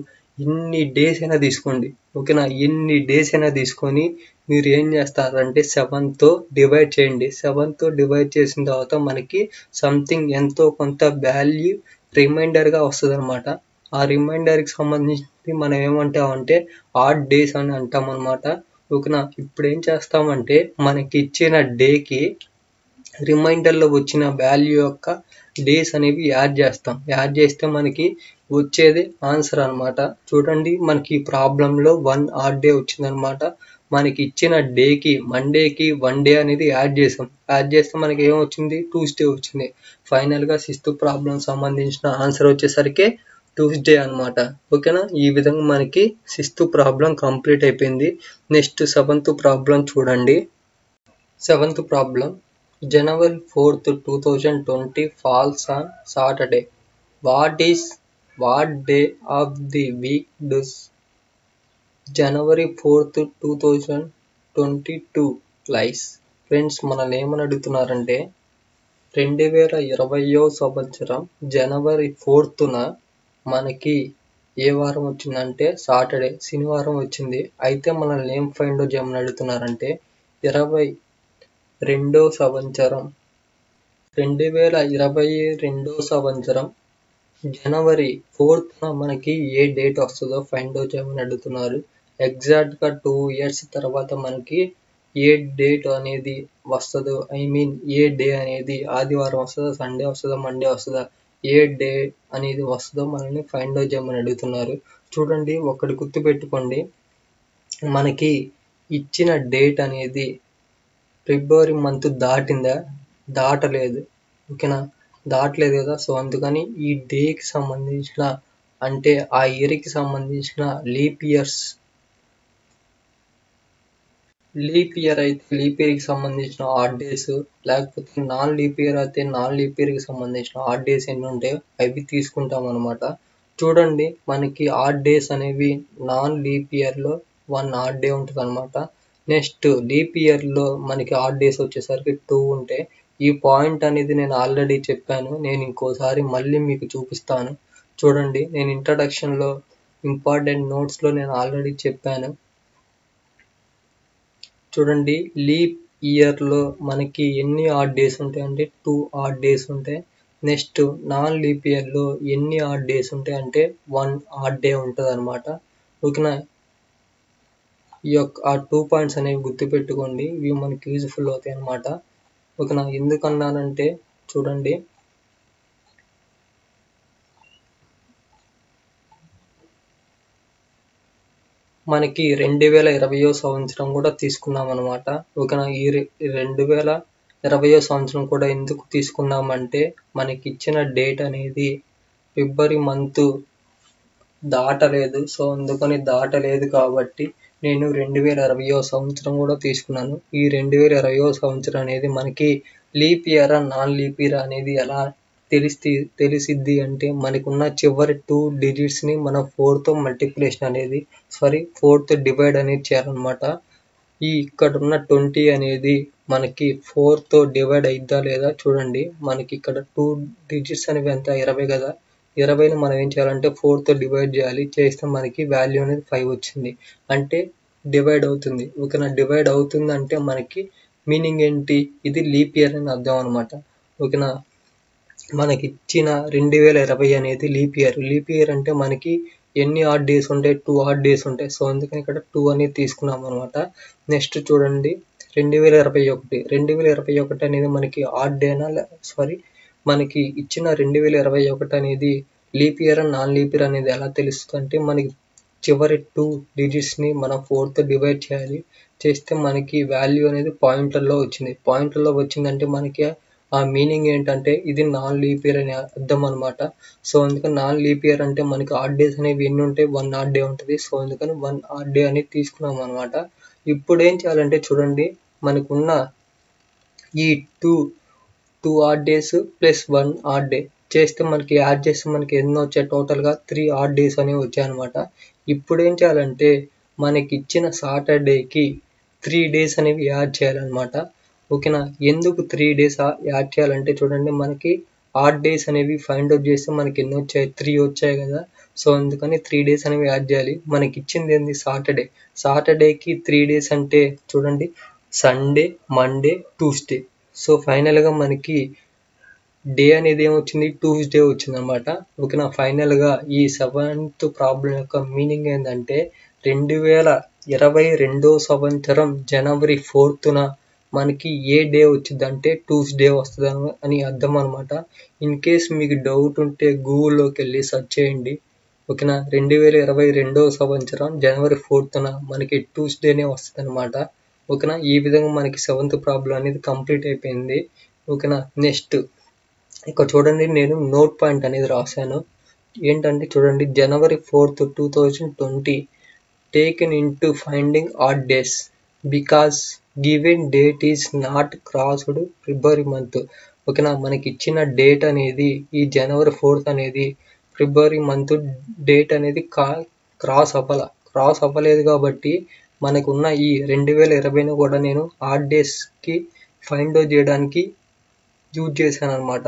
ఎన్ని డేస్ అయినా తీసుకోండి. ఓకేనా, ఎన్ని డేస్ అయినా తీసుకొని మీరు ఏం చేస్తారంటే సెవెన్తో డివైడ్ చేయండి. సెవెన్తో డివైడ్ చేసిన తర్వాత మనకి సంథింగ్ ఎంతో కొంత వాల్యూ రిమైండర్గా వస్తుంది అనమాట. ఆ రిమైండర్కి సంబంధించి మనం ఏమంటామంటే ఆడ్ డేస్ అని అంటాం అనమాట. ఓకేనా, ఇప్పుడు ఏం చేస్తామంటే మనకి ఇచ్చిన డేకి రిమైండర్లో వచ్చిన వాల్యూ యొక్క డేస్ అనేవి యాడ్ చేస్తాం. యాడ్ చేస్తే మనకి వచ్చేది ఆన్సర్ అనమాట. చూడండి మనకి ఈ ప్రాబ్లంలో వన్ ఆడ్ డే వచ్చిందనమాట. మనకి ఇచ్చిన డేకి మండేకి వన్ డే అనేది యాడ్ చేసాం. యాడ్ చేస్తే మనకి ఏమొచ్చింది, ట్యూస్డే వచ్చింది. ఫైనల్గా సిక్స్త్ ప్రాబ్లం సంబంధించిన ఆన్సర్ వచ్చేసరికి ట్యూస్డే అనమాట. ఓకేనా, ఈ విధంగా మనకి సిక్స్త్ ప్రాబ్లం కంప్లీట్ అయిపోయింది. నెక్స్ట్ సెవెంత్ ప్రాబ్లం చూడండి. Seventh problem, January fourth two thousand twenty falls on Saturday, what is what day of the week does January fourth two thousand twenty two lies. Friends మనల్ని ఏమని అడుగుతున్నారంటే రెండు వేల ఇరవయో సంవత్సరం జనవరి ఫోర్త్న మనకి ఏ వారం వచ్చిందంటే సాటర్డే, శనివారం వచ్చింది. అయితే మనల్ని ఏం ఫైండ్ అవుట్ చేయమని అడుగుతున్నారంటే ఇరవై రెండో సంవత్సరం రెండు వేల ఇరవై రెండో సంవత్సరం జనవరి ఫోర్త్న మనకి ఏ డేట్ వస్తుందో ఫైండ్ అవుట్ చేయమని అడుగుతున్నారు. ఎగ్జాక్ట్గా టూ ఇయర్స్ తర్వాత మనకి ఏ డేట్ అనేది వస్తుందో, ఐ మీన్ ఏ డే అనేది ఆదివారం వస్తుందా, సండే వస్తుందా, మండే వస్తుందా, ఏ డే అనేది వస్తుందో మనల్ని ఫైండ్ అవుట్ చేయమని అడుగుతున్నారు. చూడండి ఒకటి గుర్తుపెట్టుకోండి, మనకి ఇచ్చిన డేట్ అనేది ఫిబ్రవరి మంత్ దాటిందా, దాటలేదు. ఓకేనా, దాటలేదు కదా, సో అందుకని ఈ డేకి సంబంధించిన అంటే ఆ ఇయర్కి సంబంధించిన లీప్ ఇయర్స్ లీప్ ఇయర్ అయితే లీప్ ఇయర్ కి సంబంధించిన హాట్ డేస్, లేకపోతే నాన్ లీప్ ఇయర్ అయితే నాన్ లీప్ ఇయర్ కి సంబంధించిన హాట్ డేస్ ఎన్ని ఉంటాయో అవి తీసుకుంటాం అనమాట. చూడండి మనకి హాట్ డేస్ అనేవి నాన్ లీప్ ఇయర్ లో వన్ హాట్ డే ఉంటుంది అనమాట. నెక్స్ట్ లీప్ ఇయర్ లో మనకి హాట్ డేస్ వచ్చేసరికి టూ ఉంటాయి. ఈ పాయింట్ అనేది నేను ఆల్రెడీ చెప్పాను, నేను ఇంకోసారి మళ్ళీ మీకు చూపిస్తాను. చూడండి నేను ఇంట్రడక్షన్లో ఇంపార్టెంట్ నోట్స్లో నేను ఆల్రెడీ చెప్పాను. చూడండి లీప్ ఇయర్లో మనకి ఎన్ని హాట్ డేస్ ఉంటాయి అంటే టూ హాట్ డేస్ ఉంటాయి. నెక్స్ట్ నాన్ లీప్ ఇయర్లో ఎన్ని హాట్ డేస్ ఉంటాయి అంటే వన్ హాట్ డే ఉంటుంది అనమాట. ఓకేనా, ఈ యొక్క ఆ టూ పాయింట్స్ అనేవి గుర్తుపెట్టుకోండి, ఇవి మనకి యూజ్ఫుల్ అవుతాయి అనమాట. ఓకేనా, ఎందుకన్నానంటే చూడండి మనకి రెండు వేల ఇరవయో సంవత్సరం కూడా తీసుకున్నాం అనమాట. ఓకేనా, ఈ రెండు వేల ఇరవయో సంవత్సరం కూడా ఎందుకు తీసుకున్నామంటే మనకి ఇచ్చిన డేట్ అనేది ఫిబ్రవరి మంత్ దాటలేదు, సో అందుకని దాటలేదు కాబట్టి నేను రెండు వేల ఇరవయో సంవత్సరం కూడా తీసుకున్నాను. ఈ రెండు వేల ఇరవయో సంవత్సరం అనేది మనకి leap year non leap year అనేది ఎలా తెలిసి తెలిసిద్ది అంటే మనకున్న చివరి టూ డిజిట్స్ని మనం ఫోర్తో మల్టిప్లికేషన్ అనేది సారీ ఫోర్త్ డివైడ్ అనేది చేయాలన్నమాట. ఈ ఇక్కడ ఉన్న ట్వంటీ అనేది మనకి ఫోర్తో డివైడ్ అయిద్దా లేదా చూడండి. మనకి ఇక్కడ టూ డిజిట్స్ అనేవి ఎంత, ఇరవై కదా, ఇరవైని మనం ఏం చేయాలంటే ఫోర్తో డివైడ్ చేయాలి. చేస్తే మనకి వాల్యూ అనేది ఫైవ్ వచ్చింది అంటే డివైడ్ అవుతుంది. ఓకేనా, డివైడ్ అవుతుంది అంటే మనకి మీనింగ్ ఏంటి, ఇది లీప్ ఇయర్ అని అర్థం అనమాట. ఓకేనా, మనకి ఇచ్చిన రెండు వేల ఇరవై అనేది లీప్ ఇయర్. లీప్ ఇయర్ అంటే మనకి ఎన్ని హాట్ డేస్ ఉంటాయి, టూ హాట్ డేస్ ఉంటాయి, సో అందుకని ఇక్కడ టూ అనేది తీసుకున్నాం అనమాట. నెక్స్ట్ చూడండి రెండు వేల ఇరవై ఒకటి రెండు వేల ఇరవై ఒకటి అనేది మనకి హాట్ డేనా సారీ మనకి ఇచ్చిన రెండు వేల ఇరవై ఒకటి అనేది leap year and non leap year అనేది ఎలా తెలుస్తుంది అంటే మనకి చివరి టూ డిజిట్స్ని మనం ఫోర్త్ డివైడ్ చేయాలి. చేస్తే మనకి వాల్యూ అనేది పాయింట్లలో వచ్చింది. పాయింట్లలో వచ్చిందంటే మనకి ఆ మీనింగ్ ఏంటంటే ఇది నాన్ లీప్ ఇయర్ అని అర్థం అనమాట. సో అందుకని నాన్ లీప్ ఇయర్ అంటే మనకి హాట్ డేస్ అనేవి ఎన్ని ఉంటాయి, వన్ హాట్ డే ఉంటుంది, సో అందుకని వన్ హాట్ డే అనేది తీసుకున్నాం అనమాట. ఇప్పుడు ఏం చేయాలంటే చూడండి మనకున్న ఈ two two odd days plus one odd day చేస్తే మనకి యాడ్ చేస్తే మనకి ఎన్నో వచ్చాయి, టోటల్గా త్రీ హాట్ డేస్ అనేవి వచ్చాయన్నమాట. ఇప్పుడు ఏం చేయాలంటే మనకి ఇచ్చిన సాటర్డేకి త్రీ డేస్ అనేవి యాడ్ చేయాలన్నమాట. ఓకేనా, ఎందుకు త్రీ డేస్ యాడ్ చేయాలంటే చూడండి మనకి హాట్ డేస్ అనేవి ఫైండ్ అవుట్ చేస్తే మనకి ఎన్ని వచ్చాయి, త్రీ వచ్చాయి కదా, సో అందుకని త్రీ డేస్ అనేవి యాడ్ చేయాలి. మనకి ఇచ్చింది ఏంది, సాటర్డే. సాటర్డేకి త్రీ డేస్ అంటే చూడండి సండే, మండే, ట్యూస్డే. సో ఫైనల్గా మనకి డే అనేది ఏమొచ్చింది, ట్యూస్డే వచ్చింది అనమాట. ఓకేనా, ఫైనల్గా ఈ సెవెంత్ ప్రాబ్లం యొక్క మీనింగ్ ఏంటంటే రెండు వేల ఇరవై రెండో సంవత్సరం జనవరి ఫోర్త్న మనకి ఏ డే వచ్చింది అంటే ట్యూస్డే వస్తుంది అని అర్థం అనమాట. ఇన్ కేస్ మీకు డౌట్ ఉంటే గూగుల్లోకి వెళ్ళి సెర్చ్ చేయండి. ఓకేనా, రెండు వేల ఇరవై రెండో సంవత్సరం జనవరి ఫోర్త్న మనకి ట్యూస్డేనే వస్తుంది అనమాట. ఓకేనా, ఈ విధంగా మనకి సెవెంత్ ప్రాబ్లం అనేది కంప్లీట్ అయిపోయింది. ఓకేనా, నెక్స్ట్ ఇక్కడ చూడండి నేను నోట్ పాయింట్ అనేది రాశాను. ఏంటంటే చూడండి January fourth two thousand twenty taken in to finding odd days because given date is not crossed February month. ఓకేనా, మనకి ఇచ్చిన డేట్ అనేది ఈ జనవరి ఫోర్త్ అనేది ఫిబ్రవరి మంత్ డేట్ అనేది కా క్రాస్ అవ్వాల క్రాస్ అవ్వలేదు కాబట్టి మనకున్న ఈ రెండు వేల ఇరవైను కూడా నేను హాట్ డేస్కి ఫైండ్ అవుట్ చేయడానికి యూజ్ చేశాను అనమాట.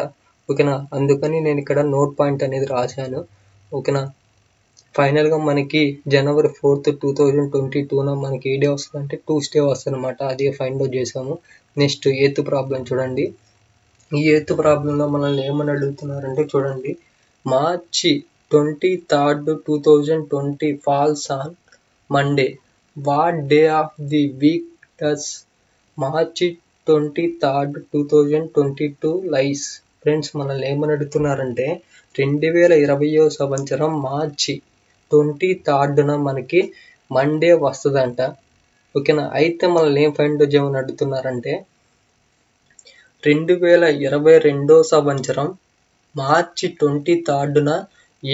ఓకేనా, అందుకని నేను ఇక్కడ నోట్ పాయింట్ అనేది రాశాను. ఓకేనా, ఫైనల్గా మనకి January fourth two thousand twenty టూన మనకి ఏ డే వస్తుందంటే ట్యూస్డే వస్తుంది అనమాట. అది ఫైండ్ అవుట్ చేసాము. నెక్స్ట్ ఎయిత్ ప్రాబ్లం చూడండి. ఈ ఎయిత్ ప్రాబ్లంలో మనల్ని ఏమని అడుగుతున్నారంటే చూడండి March twenty third two thousand twenty falls on Monday. What day of the week does March twenty third two thousand twenty two lies? Friends మనల్ని ఏమని అడుగుతున్నారంటే రెండు వేల ఇరవయో సంవత్సరం మార్చి ట్వంటీ థర్డ్న మనకి మండే వస్తుందంట. ఓకేనా, అయితే మనల్ని ఏం ఫైండ్ అవుట్ చేయమని అడుగుతున్నారంటే రెండు వేల ఇరవై రెండో సంవత్సరం మార్చి ట్వంటీ థర్డ్న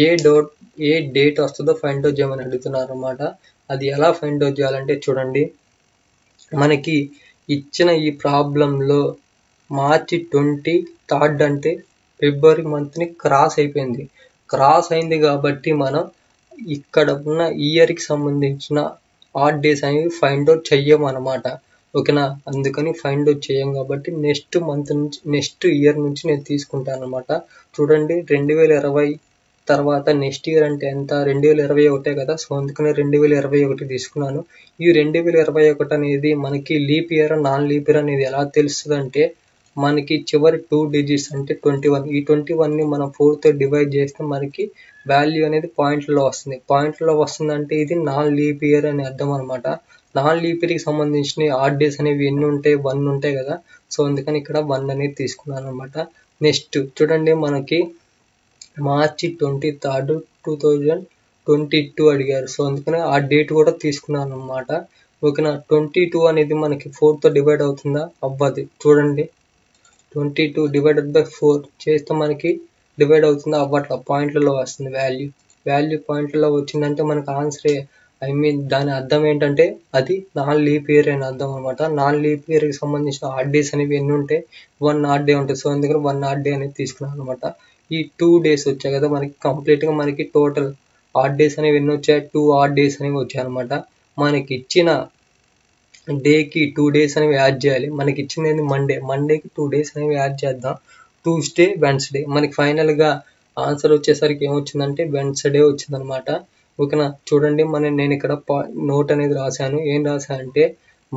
ఏ డోట్ ఏ డేట్ వస్తుందో ఫైండ్ అవుట్ చేయమని అడుగుతున్నారు అన్నమాట. అది ఎలా ఫైండ్ అవుట్ చేయాలంటే చూడండి మనకి ఇచ్చిన ఈ ప్రాబ్లంలో మార్చి ట్వంటీ థర్డ్ అంటే ఫిబ్రవరి మంత్ని క్రాస్ అయిపోయింది. క్రాస్ అయింది కాబట్టి మనం ఇక్కడ ఉన్న ఇయర్కి సంబంధించిన ఆడ్ డేస్ అనేవి ఫైండ్ అవుట్ చెయ్యం అనమాట. ఓకేనా, అందుకని ఫైండ్ అవుట్ చేయం కాబట్టి నెక్స్ట్ మంత్ నుంచి నెక్స్ట్ ఇయర్ నుంచి నేను తీసుకుంటాను అనమాట. చూడండి, రెండు వేల ఇరవై తర్వాత నెక్స్ట్ ఇయర్ అంటే ఎంత, రెండు వేల ఇరవై ఒకటే కదా. సో అందుకని రెండు వేల ఇరవై ఒకటి తీసుకున్నాను. ఈ రెండు వేల ఇరవై ఒకటి అనేది మనకి leap year non leap year అనేది ఎలా తెలుస్తుంది అంటే మనకి చివరి టూ డిజిట్స్ అంటే ట్వంటీ వన్ ఈ ట్వంటీ వన్ని మనం ఫోర్తో డివైడ్ చేస్తే మనకి వాల్యూ అనేది పాయింట్లో వస్తుంది. పాయింట్లో వస్తుందంటే ఇది నాన్ లీప్ ఇయర్ అని అర్థం అనమాట. నాన్ లీప్ ఇయర్కి సంబంధించిన ఆడ్ డేస్ అనేవి ఎన్ని ఉంటాయి, వన్ ఉంటాయి కదా. సో అందుకని ఇక్కడ వన్ అనేది తీసుకున్నాను అనమాట. నెక్స్ట్ చూడండి, మనకి March twenty third two thousand twenty two అడిగారు. సో అందుకని ఆ డేట్ కూడా తీసుకున్నాను అనమాట. ఓకేనా, ట్వంటీ టూ అనేది మనకి ఫోర్తో డివైడ్ అవుతుందా, అవ్వదు. చూడండి, twenty two divided by four చేస్తే మనకి డివైడ్ అవుతుందా, అవ్వట్లా. పాయింట్లలో వస్తుంది వాల్యూ. వాల్యూ పాయింట్లలో వచ్చిందంటే మనకు ఆన్సర్, ఐ మీన్ దాని అర్థం ఏంటంటే అది నాన్ లీప్ ఇయర్ అని అర్థం అనమాట. నాన్ లీప్ ఇయర్కి సంబంధించిన ఆడ్ డేస్ అనేవి ఎన్ని ఉంటాయి, వన్ ఆడ్ డే ఉంటుంది. సో అందుకని వన్ ఆడ్ డే అనేది తీసుకున్నాను అనమాట. ఈ టూ డేస్ వచ్చాయి కదా మనకి, కంప్లీట్గా మనకి టోటల్ ఆడ్ డేస్ అనేవి ఎన్ని వచ్చాయి, టూ ఆడ్ డేస్ అనేవి వచ్చాయన్నమాట. మనకి ఇచ్చిన డేకి టూ డేస్ అనేవి యాడ్ చేయాలి. మనకి ఇచ్చింది మండే, మండేకి టూ డేస్ అనేవి యాడ్ చేద్దాం. Tuesday, Wednesday. మనకి ఫైనల్గా ఆన్సర్ వచ్చేసరికి ఏమొచ్చిందంటే వెన్స్డే వచ్చిందనమాట. ఓకేనా, చూడండి, మన నేను ఇక్కడ నోట్ అనేది రాశాను. ఏం రాశానంటే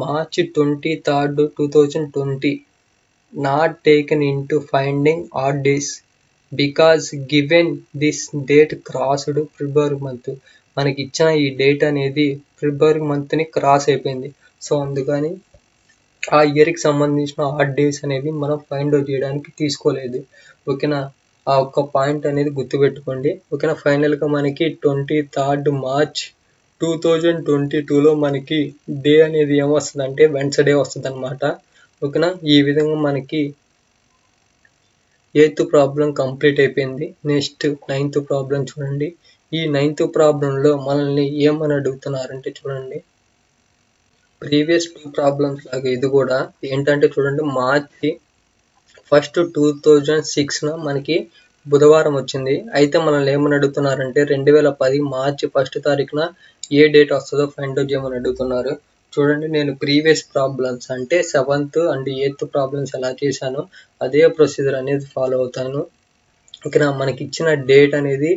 March twenty third two thousand twenty not taken in to finding odd days because given this date crossed February month. మనకి ఇచ్చిన ఈ డేట్ అనేది ఫిబ్రవరి మంత్ని క్రాస్ అయిపోయింది. సో అందుకని ఆ ఇయర్కి సంబంధించిన ఆడ్ డేస్ అనేవి మనం ఫైండ్ అవుట్ చేయడానికి తీసుకోలేదు. ఓకేనా, ఆ ఒక్క పాయింట్ అనేది గుర్తుపెట్టుకోండి. ఓకేనా, ఫైనల్గా మనకి twenty third March two thousand twenty టూలో మనకి డే అనేది ఏమొస్తుంది అంటే వెన్స్డే వస్తుంది అనమాట. ఓకేనా, ఈ విధంగా మనకి ఎయిత్ ప్రాబ్లం కంప్లీట్ అయిపోయింది. నెక్స్ట్ నైన్త్ ప్రాబ్లం చూడండి. ఈ నైన్త్ ప్రాబ్లంలో మనల్ని ఏమని అడుగుతున్నారంటే చూడండి, ప్రీవియస్ టూ ప్రాబ్లమ్స్ లాగా ఇది కూడా ఏంటంటే చూడండి, మార్చి ఫస్ట్ టూ థౌజండ్ సిక్స్న మనకి బుధవారం వచ్చింది. అయితే మనల్ని ఏమని అడుగుతున్నారంటే రెండు వేల పది మార్చి ఫస్ట్ తారీఖున ఏ డేట్ వస్తుందో ఫైండ్ అవుట్ చేయమని అడుగుతున్నారు. చూడండి, నేను ప్రీవియస్ ప్రాబ్లమ్స్ అంటే సెవెంత్ అండ్ ఎయిత్ ప్రాబ్లమ్స్ ఎలా చేశానో అదే ప్రొసీజర్ అనేది ఫాలో అవుతాను. ఓకేనా, మనకి ఇచ్చిన డేట్ అనేది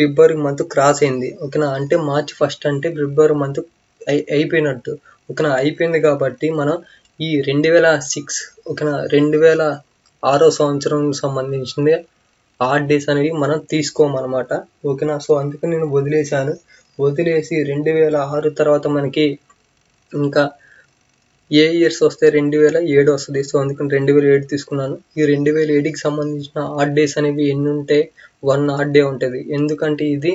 ఫిబ్రవరి మంత్ క్రాస్ అయింది. ఓకేనా, అంటే మార్చ్ ఫస్ట్ అంటే ఫిబ్రవరి మంత్ అయిపోయినట్టు. ఓకేనా, అయిపోయింది కాబట్టి మనం ఈ రెండు వేల సిక్స్ ఓకేనా రెండు వేల ఆరో సంవత్సరం సంబంధించింది ఆడ్ డేస్ అనేవి మనం తీసుకోమన్నమాట. ఓకేనా, సో అందుకని నేను వదిలేశాను. వదిలేసి రెండు వేల ఆరు తర్వాత మనకి ఇంకా ఏ ఇయర్స్ వస్తే రెండు వేల ఏడు వస్తుంది. సో అందుకని రెండు వేల ఏడు తీసుకున్నాను. ఈ రెండు వేల ఏడుకి సంబంధించిన ఆడ్ డేస్ అనేవి ఎన్ని ఉంటాయి, వన్ ఆడ్ డే ఉంటుంది. ఎందుకంటే ఇది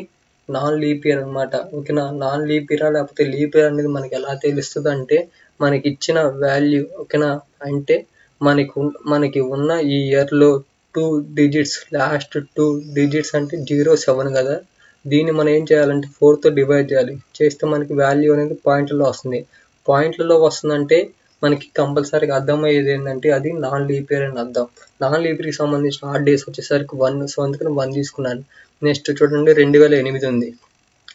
నాన్ లీప్ ఇయర్ అనమాట. ఓకేనా, నాన్ లీప్ ఇయర్ లేకపోతే లీప్ ఇయర్ అనేది మనకి ఎలా తెలుస్తుంది అంటే మనకి ఇచ్చిన వాల్యూ. ఓకేనా, అంటే మనకి మనకి ఉన్న ఈ ఇయర్లో two digits last two digits అంటే జీరో సెవెన్ కదా. దీన్ని మనం ఏం చేయాలంటే ఫోర్తో డివైడ్ చేయాలి. చేస్తే మనకి వాల్యూ అనేది పాయింట్లలో వస్తుంది. పాయింట్లలో వస్తుందంటే మనకి కంపల్సరీగా అర్థమయ్యేది ఏంటంటే అది నాన్ లీప్ ఇయర్ అని అర్థం. నాన్ లీప్ ఇయర్కి సంబంధించిన ఆడ్ డేస్ వచ్చేసరికి వన్. సో అందుకని వన్ తీసుకున్నాను. నెక్స్ట్ చూడండి, రెండు వేల ఎనిమిది ఉంది.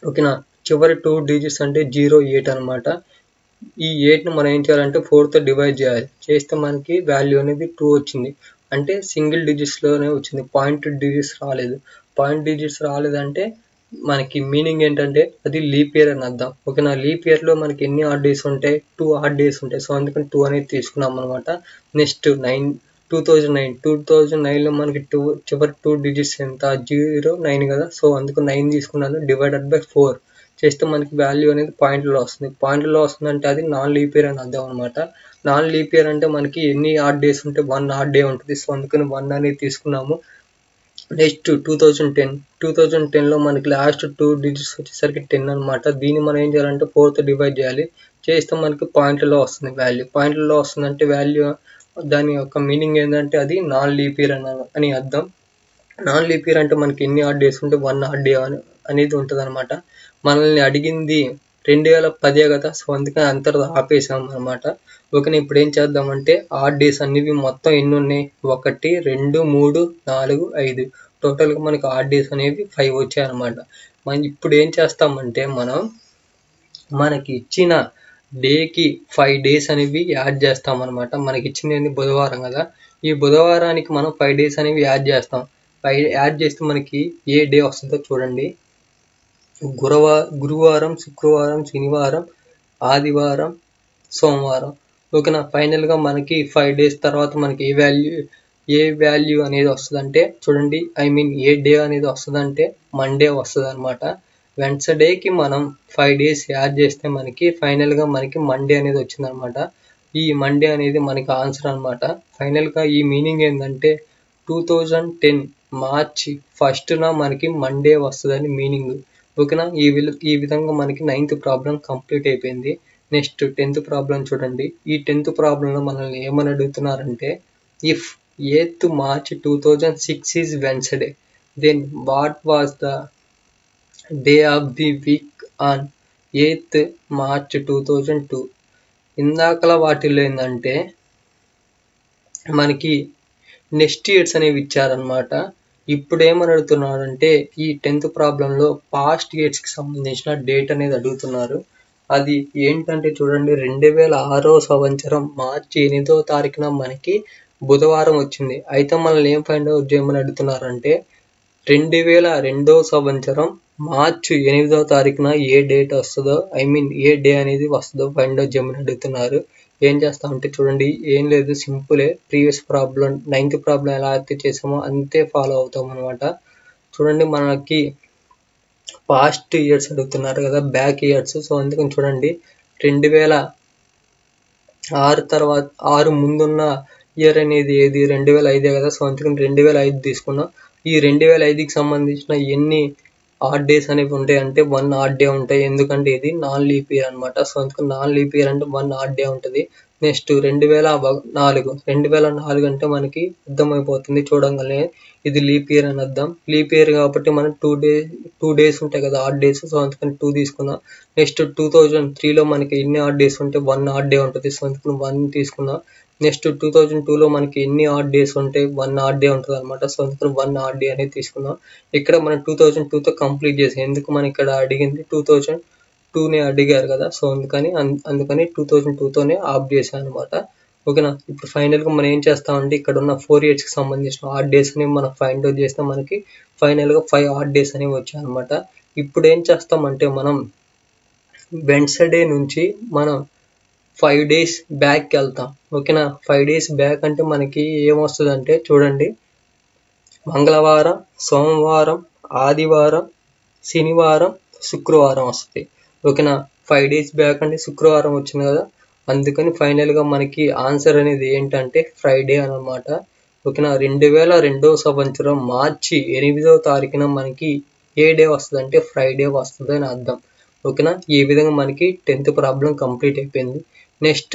ఓకేనా, చివరి టూ డిజిట్స్ అంటే జీరో ఎయిట్ అనమాట. ఈ ఎయిట్ని మనం ఏం చేయాలంటే ఫోర్తో డివైడ్ చేయాలి. చేస్తే మనకి వాల్యూ అనేది టూ వచ్చింది. అంటే సింగిల్ డిజిట్స్లోనే వచ్చింది, పాయింట్ డిజిట్స్ రాలేదు. పాయింట్ డిజిట్స్ రాలేదంటే మనకి మీనింగ్ ఏంటంటే అది లీప్ ఇయర్ అని అర్థం. ఓకేనా, లీప్ ఇయర్లో మనకి ఎన్ని ఆడ్ డేస్ ఉంటాయి, టూ ఆడ్ డేస్ ఉంటాయి. సో అందుకని టూ అనేది తీసుకున్నాం అనమాట. Next nine two thousand nine two thousand నైన్లో మనకి టూ చివరి టూ డిజిట్స్ ఎంత, జీరో నైన్ కదా. సో అందుకని నైన్ తీసుకున్నాను. డివైడెడ్ బై ఫోర్ చేస్తే మనకి వాల్యూ అనేది పాయింట్లో వస్తుంది. పాయింట్లో వస్తుందంటే అది నాన్ లీప్ ఇయర్ అని అర్థం అనమాట. నాన్ లీప్ ఇయర్ అంటే మనకి ఎన్ని ఆడ్ డేస్ ఉంటే వన్ ఆడ్ డే ఉంటుంది. సో అందుకని వన్ అనేది తీసుకున్నాము. Next two thousand ten two thousand టెన్లో మనకి లాస్ట్ టూ డిజిట్స్ వచ్చేసరికి టెన్ అనమాట. దీన్ని మనం ఏం చేయాలంటే ఫోర్త్ డివైడ్ చేయాలి. చేస్తే మనకి పాయింట్లలో వస్తుంది వాల్యూ. పాయింట్లలో వస్తుందంటే వాల్యూ దాని యొక్క మీనింగ్ ఏంటంటే అది నాన్ లీప్ ఇయర్ అని అర్థం. నాన్ లీప్ ఇయర్ అంటే మనకి ఎన్ని ఆడ్ డేస్ ఉంటే వన్ ఆడ్ డే అనేది ఉంటుంది అనమాట. మనల్ని అడిగింది రెండు వేల పదే కదా, సో అందుకని అంతటితో ఆపేసాం అనమాట. ఓకేనా, ఇప్పుడు ఏం చేద్దామంటే ఆడ్ డేస్ అనేవి మొత్తం ఎన్ని ఉన్నాయి, ఒకటి రెండు మూడు నాలుగు ఐదు, టోటల్గా మనకి ఆడ్ డేస్ అనేవి ఫైవ్ వచ్చాయి అనమాట. మనం ఇప్పుడు ఏం చేస్తామంటే మనం మనకి ఇచ్చిన డేకి ఫైవ్ డేస్ అనేవి యాడ్ చేస్తాం అనమాట. మనకి ఇచ్చింది బుధవారం కదా, ఈ బుధవారానికి మనం ఫైవ్ డేస్ అనేవి యాడ్ చేస్తాం. ఫైవ్ యాడ్ చేస్తే మనకి ఏ డే వస్తుందో చూడండి. గురువా గురువారం శుక్రవారం శనివారం ఆదివారం సోమవారం. ఓకేనా, ఫైనల్గా మనకి ఫైవ్ డేస్ తర్వాత మనకి ఏ వాల్యూ ఏ వాల్యూ అనేది వస్తుందంటే చూడండి, ఐ మీన్ ఏ డే అనేది వస్తుందంటే మండే వస్తుంది అనమాట. వెన్స్డేకి మనం ఫైవ్ డేస్ యాడ్ చేస్తే మనకి ఫైనల్గా మనకి మండే అనేది వచ్చిందనమాట. ఈ మండే అనేది మనకి ఆన్సర్ అనమాట. ఫైనల్గా ఈ మీనింగ్ ఏంటంటే టూ థౌజండ్ టెన్ మార్చి ఫస్ట్న మనకి మండే వస్తుందని మీనింగ్. ఓకేనా, ఈ ఈ విధంగా మనకి నైన్త్ ప్రాబ్లం కంప్లీట్ అయిపోయింది. నెక్స్ట్ టెన్త్ ప్రాబ్లం చూడండి. ఈ టెన్త్ ప్రాబ్లంలో మనల్ని ఏమని అడుగుతున్నారంటే if eighth March two thousand six is Wednesday then what was the day of the week on eighth March two thousand two. ఇందాకల వాటిల్లో ఏంటంటే మనకి నెక్స్ట్ ఇయర్స్ అనేవి ఇచ్చారనమాట. ఇప్పుడు ఏమని అడుగుతున్నారంటే ఈ టెన్త్ ప్రాబ్లంలో పాస్ట్ ఇయర్స్కి సంబంధించిన డేట్ అనేది అడుగుతున్నారు. అది ఏంటంటే చూడండి, రెండు వేల ఆరో సంవత్సరం మార్చి ఎనిమిదో తారీఖున మనకి బుధవారం వచ్చింది. అయితే మనల్ని ఏం ఫైండ్ అవుట్ చేయమని అడుగుతున్నారంటే రెండు వేల రెండో సంవత్సరం మార్చి ఎనిమిదో తారీఖున ఏ డేట్ వస్తుందో, ఐ మీన్ ఏ డే అనేది వస్తుందో ఫైండ్ అవుట్ చేయమని అడుగుతున్నారు. ఏం చేస్తామంటే చూడండి, ఏం లేదు సింపులే, ప్రీవియస్ ప్రాబ్లం నైన్త్ ప్రాబ్లం ఎలా అయితే చేసామో అంతే ఫాలో అవుతాం అనమాట. చూడండి, మనకి పాస్ట్ ఇయర్స్ అడుగుతున్నారు కదా, బ్యాక్ ఇయర్స్. సో అందుకని చూడండి, రెండు వేల ఆరు తర్వాత ఆరు ముందున్న ఇయర్ అనేది ఏది, రెండు వేల ఐదే కదా. సో అందుకని రెండు వేల ఐదు తీసుకున్నాం. ఈ రెండు వేల ఐదుకి సంబంధించిన ఎన్ని ఆడ్ డేస్ అనేవి ఉంటాయి అంటే వన్ ఆడ్ డే ఉంటాయి, ఎందుకంటే ఇది నాన్ లీప్ ఇయర్ అనమాట. సో అందుకని నాన్ లీప్ ఇయర్ అంటే వన్ ఆడ్ డే ఉంటుంది. నెక్స్ట్ రెండు వేల నాలుగు రెండు వేల నాలుగు అంటే మనకి అర్థమైపోతుంది చూడంగానే ఇది లీప్ ఇయర్ అని అర్థం. లీప్ ఇయర్ కాబట్టి మనం టూ డే టూ డేస్ ఉంటాయి కదా ఆడ్ డేస్. సో అందుకని టూ తీసుకున్నాం. నెక్స్ట్ టూ థౌజండ్ త్రీలో మనకి ఎన్ని ఆడ్ డేస్ ఉంటే వన్ ఆడ్ డే ఉంటుంది. సో అందుకని వన్ తీసుకున్నాం. నెక్స్ట్ టూ థౌజండ్ టూలో మనకి ఎన్ని ఆడ్ డేస్ ఉంటే వన్ ఆడ్ డే ఉంటుంది అనమాట. సో అందుకని వన్ ఆడ్ డే అనేది తీసుకున్నాం. ఇక్కడ మనం టూ థౌజండ్ టూతో కంప్లీట్ చేసాం, ఎందుకు మనం ఇక్కడ అడిగింది టూ థౌజండ్ టూనే అడిగారు కదా. సో అందుకని అందుకని టూ థౌజండ్ టూతోనే ఆఫ్ చేసాం అనమాట. ఓకేనా, ఇప్పుడు ఫైనల్గా మనం ఏం చేస్తామంటే ఇక్కడ ఉన్న ఫోర్ ఇయర్స్కి సంబంధించిన ఆడ్ డేస్ అనేవి మనం ఫైండ్ అవుట్ చేస్తే మనకి ఫైనల్గా ఫైవ్ ఆడ్ డేస్ అనేవి వచ్చాయన్నమాట. ఇప్పుడు ఏం చేస్తామంటే మనం వెన్స్డే నుంచి మనం ఫైవ్ డేస్ బ్యాక్కి వెళ్తాం. ఓకేనా, ఫైవ్ డేస్ బ్యాక్ అంటే మనకి ఏమొస్తుందంటే చూడండి, మంగళవారం సోమవారం ఆదివారం శనివారం శుక్రవారం వస్తుంది. ఓకేనా, ఫైవ్ డేస్ బ్యాక్ అంటే శుక్రవారం వచ్చింది కదా, అందుకని ఫైనల్గా మనకి ఆన్సర్ అనేది ఏంటంటే ఫ్రైడే అనమాట. ఓకేనా, రెండు వేల రెండవ సంవత్సరం మార్చి ఎనిమిదవ తారీఖున మనకి ఏ డే వస్తుంది అంటే ఫ్రైడే వస్తుంది అని అర్థం. ఓకేనా, ఈ విధంగా మనకి టెన్త్ ప్రాబ్లం కంప్లీట్ అయిపోయింది. నెక్స్ట్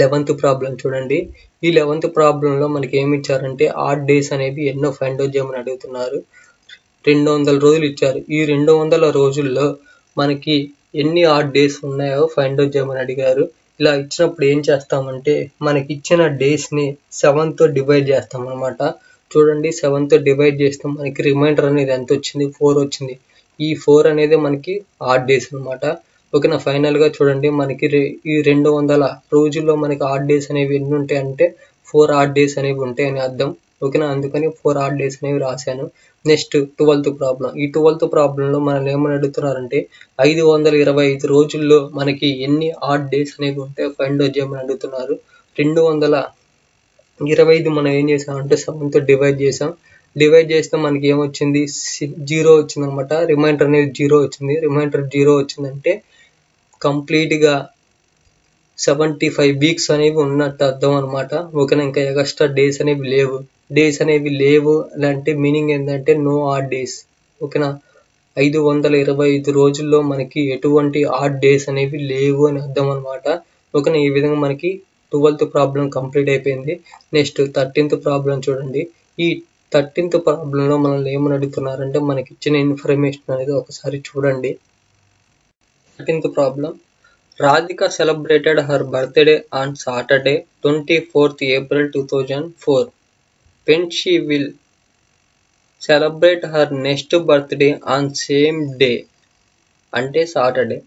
లెవెంత్ ప్రాబ్లం చూడండి. ఈ లెవెంత్ ప్రాబ్లంలో మనకి ఏమి ఇచ్చారంటే ఆడ్ డేస్ అనేవి ఎన్నో ఫైండ్ అవుట్ చేయమని అడుగుతున్నారు. రెండు వందల రోజులు ఇచ్చారు. ఈ రెండు వందల రోజుల్లో మనకి ఎన్ని ఆడ్ డేస్ ఉన్నాయో ఫైండ్ అవుట్ చేయమని అడిగారు. ఇలా ఇచ్చినప్పుడు ఏం చేస్తామంటే మనకి ఇచ్చిన డేస్ని సెవెన్తో డివైడ్ చేస్తాం అనమాట. చూడండి, సెవెన్తో డివైడ్ చేస్తే మనకి రిమైండర్ అనేది ఎంత వచ్చింది, ఫోర్ వచ్చింది. ఈ ఫోర్ అనేది మనకి ఆడ్ డేస్ అనమాట. ఓకేనా, ఫైనల్గా చూడండి మనకి ఈ రెండు వందల రోజుల్లో మనకి ఆడ్ డేస్ అనేవి ఎన్ని ఉంటాయి అంటే ఫోర్ ఆడ్ డేస్ అనేవి ఉంటాయి అని అర్థం. ఓకేనా, అందుకని ఫోర్ ఆడ్ డేస్ అనేవి రాశాను. Next twelfth problem. ఈ ట్వెల్త్ ప్రాబ్లంలో మనల్ని ఏమని అడుగుతున్నారంటే ఐదు వందల ఇరవై ఐదు రోజుల్లో మనకి ఎన్ని ఆడ్ డేస్ అనేవి ఉంటాయో ఫైండ్ అవుట్ చేయమని అడుగుతున్నారు. రెండు వందల ఇరవై ఐదు మనం ఏం చేసామంటే సెవెన్తో డివైడ్ చేసాం. డివైడ్ చేస్తే మనకి ఏమొచ్చింది, జీరో వచ్చింది అనమాట. రిమైండర్ అనేది జీరో వచ్చింది. రిమైండర్ జీరో వచ్చిందంటే కంప్లీట్గా సెవెంటీ ఫైవ్ వీక్స్ అనేవి ఉన్నట్టు అర్థం అనమాట. ఓకేనా, ఇంకా ఎక్స్ట్రా డేస్ అనేవి లేవు. డేస్ అనేవి లేవు అంటే మీనింగ్ ఏంటంటే నో ఆడ్ డేస్. ఓకేనా, ఐదు వందల ఇరవై ఐదు రోజుల్లో మనకి ఎటువంటి ఆడ్ డేస్ అనేవి లేవు అని అర్థం అనమాట. ఓకేనా, ఈ విధంగా మనకి ట్వెల్త్ ప్రాబ్లం కంప్లీట్ అయిపోయింది. నెక్స్ట్ థర్టీన్త్ ప్రాబ్లం చూడండి. ఈ థర్టీన్త్ ప్రాబ్లంలో మనల్ని ఏమని అడుగుతున్నారంటే మనకి ఇచ్చిన ఇన్ఫర్మేషన్ అనేది ఒకసారి చూడండి. Second problem, Radhika celebrated her birthday on Saturday, twenty-fourth April two thousand four. When she will celebrate her next birthday on same day, ante Saturday.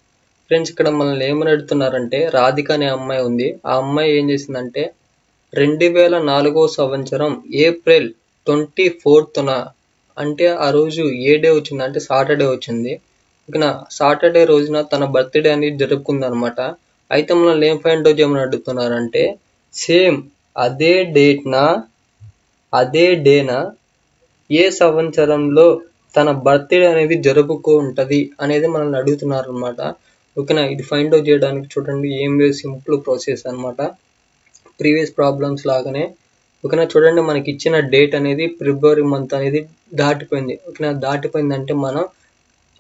Friends, ఇక్కడ మనల్ని ఏమని అడుగుతున్నారంటే రాధిక అనే అమ్మాయి ఉంది. ఆ అమ్మాయి ఏం చేసిందంటే రెండు వేల నాలుగో సంవత్సరం ఏప్రిల్ ట్వంటీ ఫోర్త్న అంటే ఆ రోజు ఏ డే వచ్చింది అంటే సాటర్డే వచ్చింది. ఇక సాటర్డే రోజున తన బర్త్డే అనేది జరుపుకుందనమాట. అయితే మనల్ని ఏం ఫైండ్ అవుట్ చేయమని అడుగుతున్నారంటే సేమ్ అదే డేట్నా అదే డేనా ఏ సంవత్సరంలో తన బర్త్డే అనేది జరుపుకుంటుంది అనేది మనల్ని అడుగుతున్నారు అనమాట. ఓకేనా, ఇది ఫైండ్ అవుట్ చేయడానికి చూడండి ఏం లేదు, సింపుల్ ప్రాసెస్ అనమాట, ప్రీవియస్ ప్రాబ్లమ్స్ లాగానే. ఓకేనా, చూడండి మనకి ఇచ్చిన డేట్ అనేది ఫిబ్రవరి మంత్ అనేది దాటిపోయింది. ఓకేనా, దాటిపోయిందంటే మనం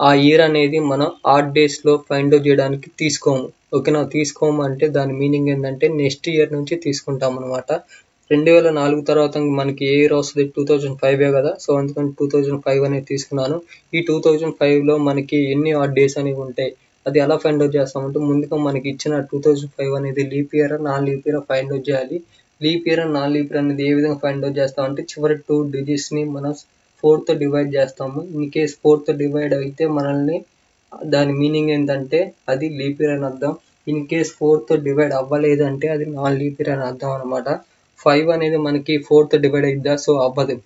ఆ ఇయర్ అనేది మనం ఆ డేస్లో ఫైండ్ అవుట్ చేయడానికి తీసుకోము. ఓకేనా, తీసుకోము అంటే దాని మీనింగ్ ఏంటంటే నెక్స్ట్ ఇయర్ నుంచి తీసుకుంటాం అనమాట. రెండు వేల నాలుగు తర్వాత మనకి ఏ ఇయర్ వస్తుంది, టూ థౌజండ్ ఫైవే కదా, సో అందుకని టూ థౌజండ్ ఫైవ్ అనేది తీసుకున్నాను. ఈ టూ థౌజండ్ ఫైవ్లో మనకి ఎన్ని ఆ డేస్ అనేవి ఉంటాయి, అది ఎలా ఫైండ్ అవుట్ చేస్తామంటే ముందుగా మనకి ఇచ్చిన టూ థౌజండ్ ఫైవ్ అనేది leap year non leap year find out చేయాలి. Leap year non leap year అనేది ఏ విధంగా ఫైండ్ అవుట్ చేస్తామంటే చివరి టూ డిజిట్స్ని మనం ఫోర్త్ డివైడ్ చేస్తాము. ఇన్ కేస్ ఫోర్త్ డివైడ్ అయితే మనల్ని దాని మీనింగ్ ఏంటంటే అది లీప్ ఇయర్ అని అర్థం. ఇన్ కేస్ ఫోర్త్ డివైడ్ అవ్వలేదంటే అది నాన్ లీప్ ఇయర్ అని అర్థం అనమాట. ఫైవ్ అనేది మనకి ఫోర్త్ డివైడ్ అయిద్దా, సో అవ్వదు.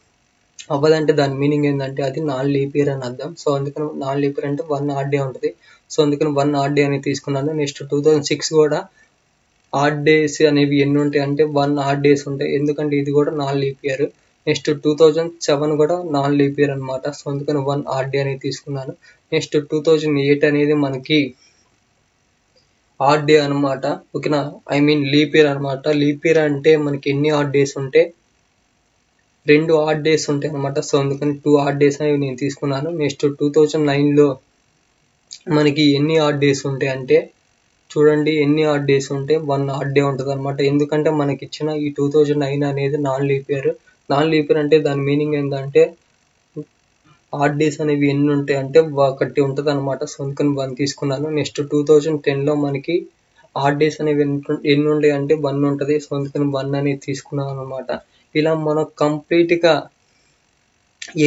అవ్వదంటే దాని మీనింగ్ ఏంటంటే అది నాన్ లీప్ ఇయర్ అని అర్థం. సో అందుకని నాన్ లీప్ ఇయర్ అంటే వన్ ఆడ్ డే ఉంటుంది. సో అందుకని వన్ ఆడ్ డే అనేది తీసుకున్నాను. నెక్స్ట్ టూ థౌజండ్ సిక్స్ కూడా ఆడ్ డేస్ అనేవి ఎన్ని ఉంటాయి అంటే వన్ ఆడ్ డేస్ ఉంటాయి, ఎందుకంటే ఇది కూడా non leap year. Next two thousand seven కూడా నాన్ లీప్ ఇయర్ అనమాట, సో అందుకని వన్ ఆడ్ డే అనేది తీసుకున్నాను. నెక్స్ట్ టూ థౌజండ్ ఎయిట్ అనేది మనకి ఆడ్ డే అనమాట. ఓకేనా, ఐ మీన్ లీప్ ఇయర్ అనమాట. లీప్ ఇయర్ అంటే మనకి ఎన్ని ఆడ్ డేస్ ఉంటే రెండు ఆడ్ డేస్ ఉంటాయి అనమాట, సో అందుకని టూ ఆడ్ డేస్ అనేవి నేను తీసుకున్నాను. నెక్స్ట్ టూ థౌజండ్ నైన్లో మనకి ఎన్ని ఆడ్ డేస్ ఉంటాయి అంటే చూడండి ఎన్ని ఆడ్ డేస్ ఉంటే వన్ ఆడ్ డే ఉంటుంది అనమాట, ఎందుకంటే మనకి ఇచ్చిన ఈ టూ థౌజండ్ నైన్ అనేది non leap year. Non leap year అంటే దాని మీనింగ్ ఏంటంటే ఆడ్ డేస్ అనేవి ఎన్ని ఉంటాయి అంటే ఒకటి ఉంటుంది అనమాట, సో అందుకని వన్ తీసుకున్నాను. నెక్స్ట్ టూ థౌజండ్ టెన్లో మనకి ఆడ్ డేస్ అనేవి ఎన్ని ఉంటాయి అంటే వన్ ఉంటుంది, సో అందుకని వన్ అనేది తీసుకున్నాను అనమాట. ఇలా మనం కంప్లీట్గా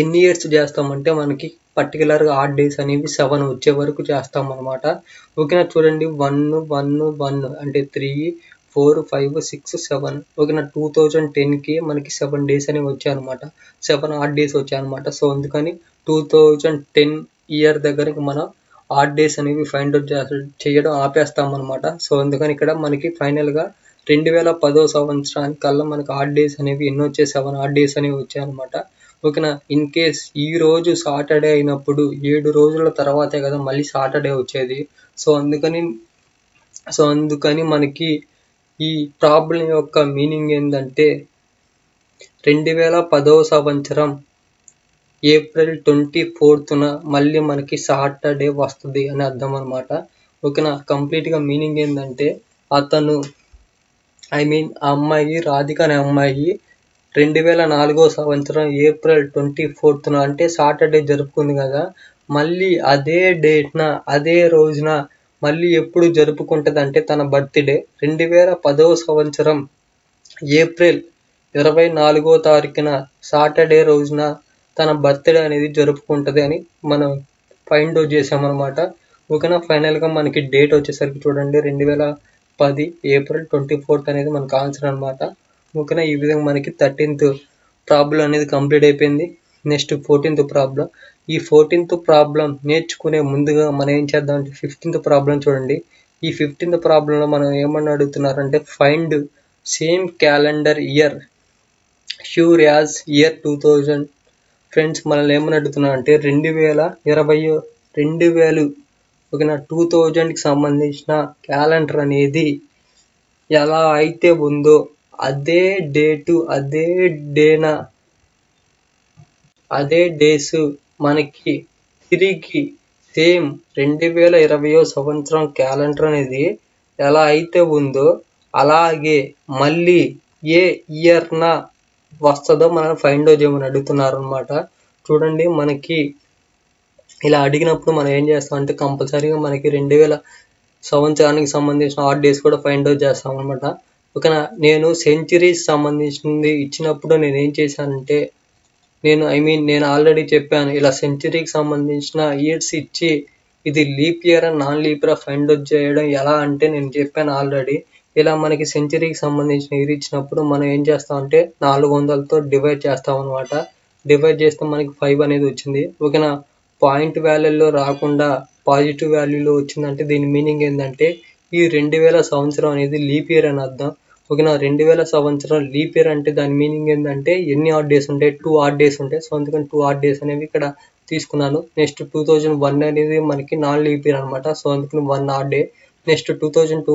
ఎన్ని ఇయర్స్ చేస్తామంటే మనకి పర్టికులర్గా ఆడ్ డేస్ అనేవి సెవెన్ వచ్చే వరకు చేస్తాం అనమాట. ఓకేనా, చూడండి వన్ వన్ వన్ అంటే three four five six seven. ఓకేనా, టూ థౌజండ్ టెన్కి మనకి సెవెన్ డేస్ అనేవి వచ్చాయన్నమాట, సెవెన్ ఆడ్ డేస్ వచ్చాయన్నమాట. సో అందుకని టూ థౌజండ్ టెన్ ఇయర్ దగ్గరికి మనం ఆడ్ డేస్ అనేవి ఫైండ్ అవుట్ చేయడం ఆపేస్తామన్నమాట. సో అందుకని ఇక్కడ మనకి ఫైనల్గా రెండు వేల పదో సంవత్సరానికల్లా మనకి ఆడ్ డేస్ అనేవి ఎన్ని వచ్చాయి, సెవెన్ ఆడ్ డేస్ అనేవి వచ్చాయన్నమాట. ఓకేనా, ఇన్ కేస్ ఈ రోజు సాటర్డే అయినప్పుడు ఏడు రోజుల తర్వాతే కదా మళ్ళీ సాటర్డే వచ్చేది, సో అందుకని సో అందుకని మనకి ఈ ప్రాబ్లం యొక్క మీనింగ్ ఏంటంటే రెండు వేల పదవ సంవత్సరం ఏప్రిల్ ట్వంటీ ఫోర్త్న మళ్ళీ మనకి సాటర్డే వస్తుంది అని అర్థం అనమాట. ఓకేనా, కంప్లీట్గా మీనింగ్ ఏంటంటే అతను ఐ మీన్ ఆ అమ్మాయి రాధిక అనే అమ్మాయి రెండు వేల నాలుగో సంవత్సరం ఏప్రిల్ ట్వంటీ ఫోర్త్న అంటే సాటర్డే జరుపుకుంది కదా, మళ్ళీ అదే డేట్న అదే రోజున మళ్ళీ ఎప్పుడు జరుపుకుంటుంది అంటే తన బర్త్డే రెండు వేల పదవ సంవత్సరం ఏప్రిల్ ఇరవై నాలుగో తారీఖున సాటర్డే రోజున తన బర్త్డే అనేది జరుపుకుంటుంది అని మనం ఫైండ్ అవుట్ చేసామన్నమాట. ఓకేనా, ఫైనల్గా మనకి డేట్ వచ్చేసరికి చూడండి రెండు వేల పది ఏప్రిల్ ట్వంటీ ఫోర్త్ అనేది మనకు ఆన్సర్ అనమాట. ఓకేనా, ఈ విధంగా మనకి థర్టీన్త్ ప్రాబ్లం అనేది కంప్లీట్ అయిపోయింది. Next fourteenth problem. ఈ ఫోర్టీన్త్ ప్రాబ్లం నేర్చుకునే ముందుగా మనం ఏం చేద్దాం అంటే ఫిఫ్టీన్త్ ప్రాబ్లం చూడండి. ఈ ఫిఫ్టీన్త్ ప్రాబ్లంలో మనం ఏమన్నా అడుగుతున్నారంటే find same calendar year sure as year two thousand. Friends, మనల్ని ఏమని అడుగుతున్నారంటే రెండు వేల ఇరవై రెండు వేలు ఓకేనా టూ థౌజండ్కి సంబంధించిన క్యాలెండర్ అనేది ఎలా అయితే ఉందో అదే డేటు అదే డేనా అదే డేసు మనకి తిరిగి సేమ్ రెండు వేల ఇరవయో సంవత్సరం క్యాలెండర్ అనేది ఎలా అయితే ఉందో అలాగే మళ్ళీ ఏ ఇయర్న వస్తుందో మనం ఫైండ్ అవుట్ చేయమని అడుగుతున్నారు అనమాట. చూడండి మనకి ఇలా అడిగినప్పుడు మనం ఏం చేస్తాం అంటే కంపల్సరీగా మనకి రెండు వేల సంవత్సరానికి సంబంధించిన ఆడ్ డేస్ కూడా ఫైండ్ అవుట్ చేస్తాం అనమాట. ఓకేనా, నేను సెంచరీస్ సంబంధించింది ఇచ్చినప్పుడు నేను ఏం చేశానంటే నేను ఐ మీన్ నేను ఆల్రెడీ చెప్పాను ఇలా సెంచరీకి సంబంధించిన ఇయర్స్ ఇచ్చి ఇది లీప్ ఇయరా నాన్ లీప్ ఇయరా ఫైండ్ అవుట్ చేయడం ఎలా అంటే నేను చెప్పాను ఆల్రెడీ. ఇలా మనకి సెంచరీకి సంబంధించిన ఇయర్ ఇచ్చినప్పుడు మనం ఏం చేస్తాం అంటే నాలుగు వందలతో డివైడ్ చేస్తాం అనమాట. డివైడ్ చేస్తే మనకి ఫైవ్ అనేది వచ్చింది. ఓకేనా, పాయింట్ వాల్యూలో రాకుండా పాజిటివ్ వాల్యూలో వచ్చిందంటే దీని మీనింగ్ ఏంటంటే ఈ రెండు వేల సంవత్సరం అనేది లీప్ ఇయర్ అని అర్థం. ఓకేనా, రెండు వేల సంవత్సరం లీప్ ఇయర్ అంటే దాని మీనింగ్ ఏంటంటే ఎన్ని ఆడ్ డేస్ ఉంటాయి, టూ ఆడ్ డేస్ ఉంటాయి. సో అందుకని టూ ఆడ్ డేస్ అనేవి ఇక్కడ తీసుకున్నాను. నెక్స్ట్ టూ థౌజండ్ వన్ అనేది మనకి నాన్ లీప్ ఇయర్ అనమాట. సో అందుకని one odd day. Next two thousand two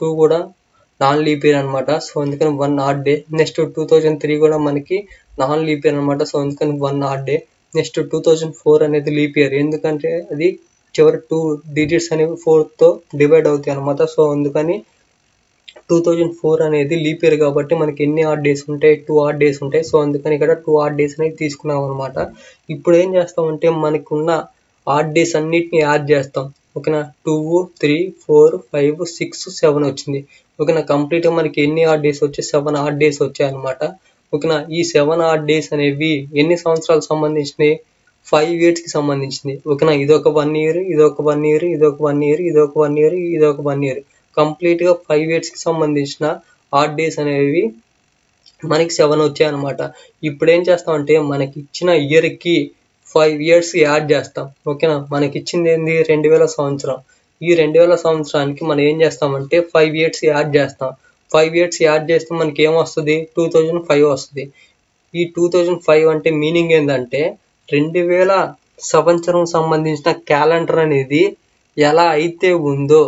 two కూడా నాన్ లీప్ ఇయర్ అనమాట. సో అందుకని one odd day. Next two thousand three కూడా మనకి నాన్ లీప్ ఇయర్ అనమాట. సో అందుకని one odd day. Next two thousand four అనేది leap year, ఎందుకంటే అది చివరి టూ డిజిట్స్ అనేవి ఫోర్తో డివైడ్ అవుతాయి అనమాట. సో అందుకని టూ థౌజండ్ ఫోర్ అనేది లీప్ ఇయర్ కాబట్టి మనకి ఎన్ని ఆడ్ డేస్ ఉంటాయి, టూ ఆడ్ డేస్ ఉంటాయి. సో అందుకని ఇక్కడ టూ ఆడ్ డేస్ అనేవి తీసుకున్నాం అనమాట. ఇప్పుడు ఏం చేస్తామంటే మనకు ఉన్న ఆడ్ డేస్ అన్నిటిని యాడ్ చేస్తాం. ఓకేనా, two three four five six seven వచ్చింది. ఓకేనా, కంప్లీట్గా మనకి ఎన్ని ఆడ్ డేస్ వచ్చాయి, సెవెన్ ఆడ్ డేస్ వచ్చాయి అనమాట. ఓకేనా, ఈ సెవెన్ ఆడ్ డేస్ అనేవి ఎన్ని సంవత్సరాలకు సంబంధించినవి, ఫైవ్ ఇయర్స్కి సంబంధించింది. ఓకేనా, ఇదొక వన్ ఇయర్ ఇదొక వన్ ఇయర్ ఇదొక వన్ ఇయర్ ఇదొక వన్ ఇయర్ ఇదొక వన్ ఇయర్ కంప్లీట్గా ఫైవ్ ఇయర్స్కి సంబంధించిన ఆడ్ డేస్ అనేవి మనకి సెవెన్ వచ్చాయన్నమాట. ఇప్పుడు ఏం చేస్తామంటే మనకి ఇచ్చిన ఇయర్కి ఫైవ్ ఇయర్స్ యాడ్ చేస్తాం. ఓకేనా, మనకి ఇచ్చింది ఏంది రెండు వేల సంవత్సరం. ఈ రెండు వేల సంవత్సరానికి మనం ఏం చేస్తామంటే ఫైవ్ ఇయర్స్ యాడ్ చేస్తాం. ఫైవ్ ఇయర్స్ యాడ్ చేస్తే మనకి ఏమొస్తుంది, టూ థౌజండ్ ఫైవ్ వస్తుంది. ఈ టూ థౌజండ్ ఫైవ్ అంటే మీనింగ్ ఏంటంటే రెండు వేల సంవత్సరం సంబంధించిన క్యాలెండర్ అనేది ఎలా అయితే ఉందో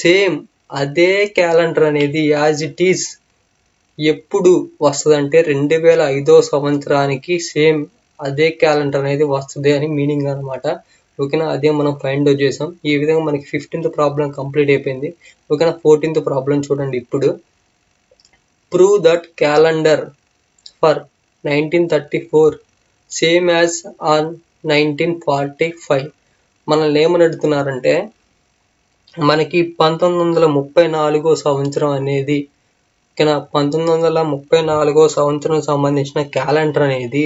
సేమ్ అదే క్యాలెండర్ అనేది యాజ్ ఇట్ ఈస్ ఎప్పుడు వస్తుందంటే రెండు వేల ఐదో సంవత్సరానికి సేమ్ అదే క్యాలెండర్ అనేది వస్తుంది అని మీనింగ్ అనమాట. ఓకేనా, అదే మనం ఫైండ్ అవుట్ చేసాం. ఈ విధంగా మనకి ఫిఫ్టీన్త్ ప్రాబ్లం కంప్లీట్ అయిపోయింది. ఓకేనా, ఫోర్టీన్త్ ప్రాబ్లం చూడండి. ఇప్పుడు prove that calendar for nineteen thirty four same as on nineteen forty five. మనల్ని ఏమని అడుగుతున్నారంటే మనకి పంతొమ్మిది వందల ముప్పై నాలుగో సంవత్సరం అనేది ఓకేనా పంతొమ్మిది వందల ముప్పై నాలుగో సంవత్సరం సంబంధించిన క్యాలెండర్ అనేది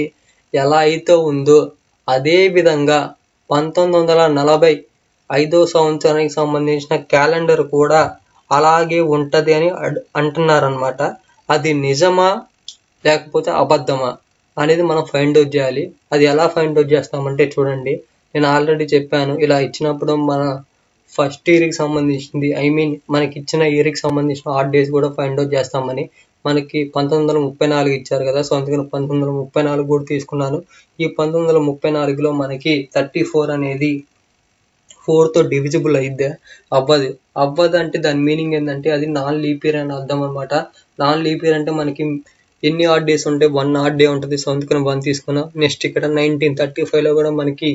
ఎలా అయితే ఉందో అదే విధంగా పంతొమ్మిది వందల నలభై ఐదో సంవత్సరానికి సంబంధించిన క్యాలెండర్ కూడా అలాగే ఉంటుంది అని అంటున్నారనమాట. అది నిజమా లేకపోతే అబద్ధమా అనేది మనం ఫైండ్ అవుట్ చేయాలి. అది ఎలా ఫైండ్ అవుట్ చేస్తామంటే చూడండి, నేను ఆల్రెడీ చెప్పాను ఇలా ఇచ్చినప్పుడు మన ఫస్ట్ ఇయర్కి సంబంధించింది ఐ మీన్ మనకి ఇచ్చిన ఇయర్కి సంబంధించిన ఆడ్ డేస్ కూడా ఫైండ్ అవుట్ చేస్తామని. మనకి పంతొమ్మిది వందల ముప్పై నాలుగు ఇచ్చారు కదా, సో అందుకని పంతొమ్మిది వందల ముప్పై నాలుగు కూడా తీసుకున్నాను. ఈ పంతొమ్మిది వందల ముప్పై నాలుగులో మనకి థర్టీ ఫోర్ అనేది ఫోర్తో డివిజిబుల్ అయిద్దా, అవ్వదు. అవ్వదు అంటే దాని మీనింగ్ ఏంటంటే అది నాన్ లీప్ ఇయర్ అని అర్థం అనమాట. నాన్ లీప్ ఇయర్ అంటే మనకి ఎన్ని ఆడ్ డేస్ ఉంటాయి, వన్ ఆడ్ డే ఉంటుంది. సో అందుకని వన్ తీసుకున్నాం. నెక్స్ట్ ఇక్కడ నైన్టీన్ థర్టీ ఫైవ్లో కూడా మనకి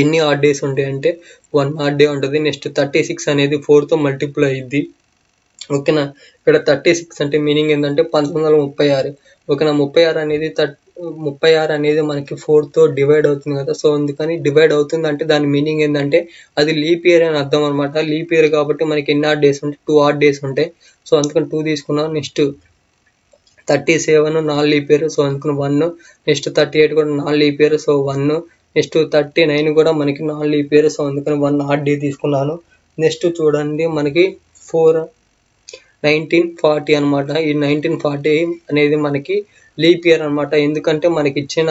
ఎన్ని ఆడ్ డేస్ ఉంటాయి అంటే వన్ ఆడ్ డే ఉంటుంది. నెక్స్ట్ థర్టీ సిక్స్ అనేది ఫోర్తో మల్టిప్లై అయ్యింది. ఓకేనా, ఇక్కడ థర్టీ సిక్స్ అంటే మీనింగ్ ఏంటంటే పంతొమ్మిది వందల ముప్పై ఆరు. ఓకేనా, ముప్పై ఆరు అనేది థర్టీ ముప్పై ఆరు అనేది మనకి ఫోర్తో డివైడ్ అవుతుంది కదా, సో అందుకని డివైడ్ అవుతుంది అంటే దాని మీనింగ్ ఏంటంటే అది లీప్ ఇయర్ అని అర్థం అనమాట. లీప్ ఇయర్ కాబట్టి మనకి ఎన్ని ఆడ్ డేస్ ఉంటాయి, టూ ఆడ్ డేస్ ఉంటాయి. సో అందుకని టూ తీసుకున్నాం. Next thirty seven non leap year, so అందుకని వన్. నెక్స్ట్ థర్టీ ఎయిట్ కూడా non leap year, so one. Next thirty nine కూడా మనకి నాన్ లీప్ ఇయర్, సో అందుకని వన్ ఆడ్ డే తీసుకున్నాను. Next చూడండి మనకి ఫోర్ నైన్టీన్ ఫార్టీ అనమాట. ఈ నైన్టీన్ ఫార్టీ అనేది మనకి లీప్ ఇయర్ అనమాట. ఎందుకంటే మనకి ఇచ్చిన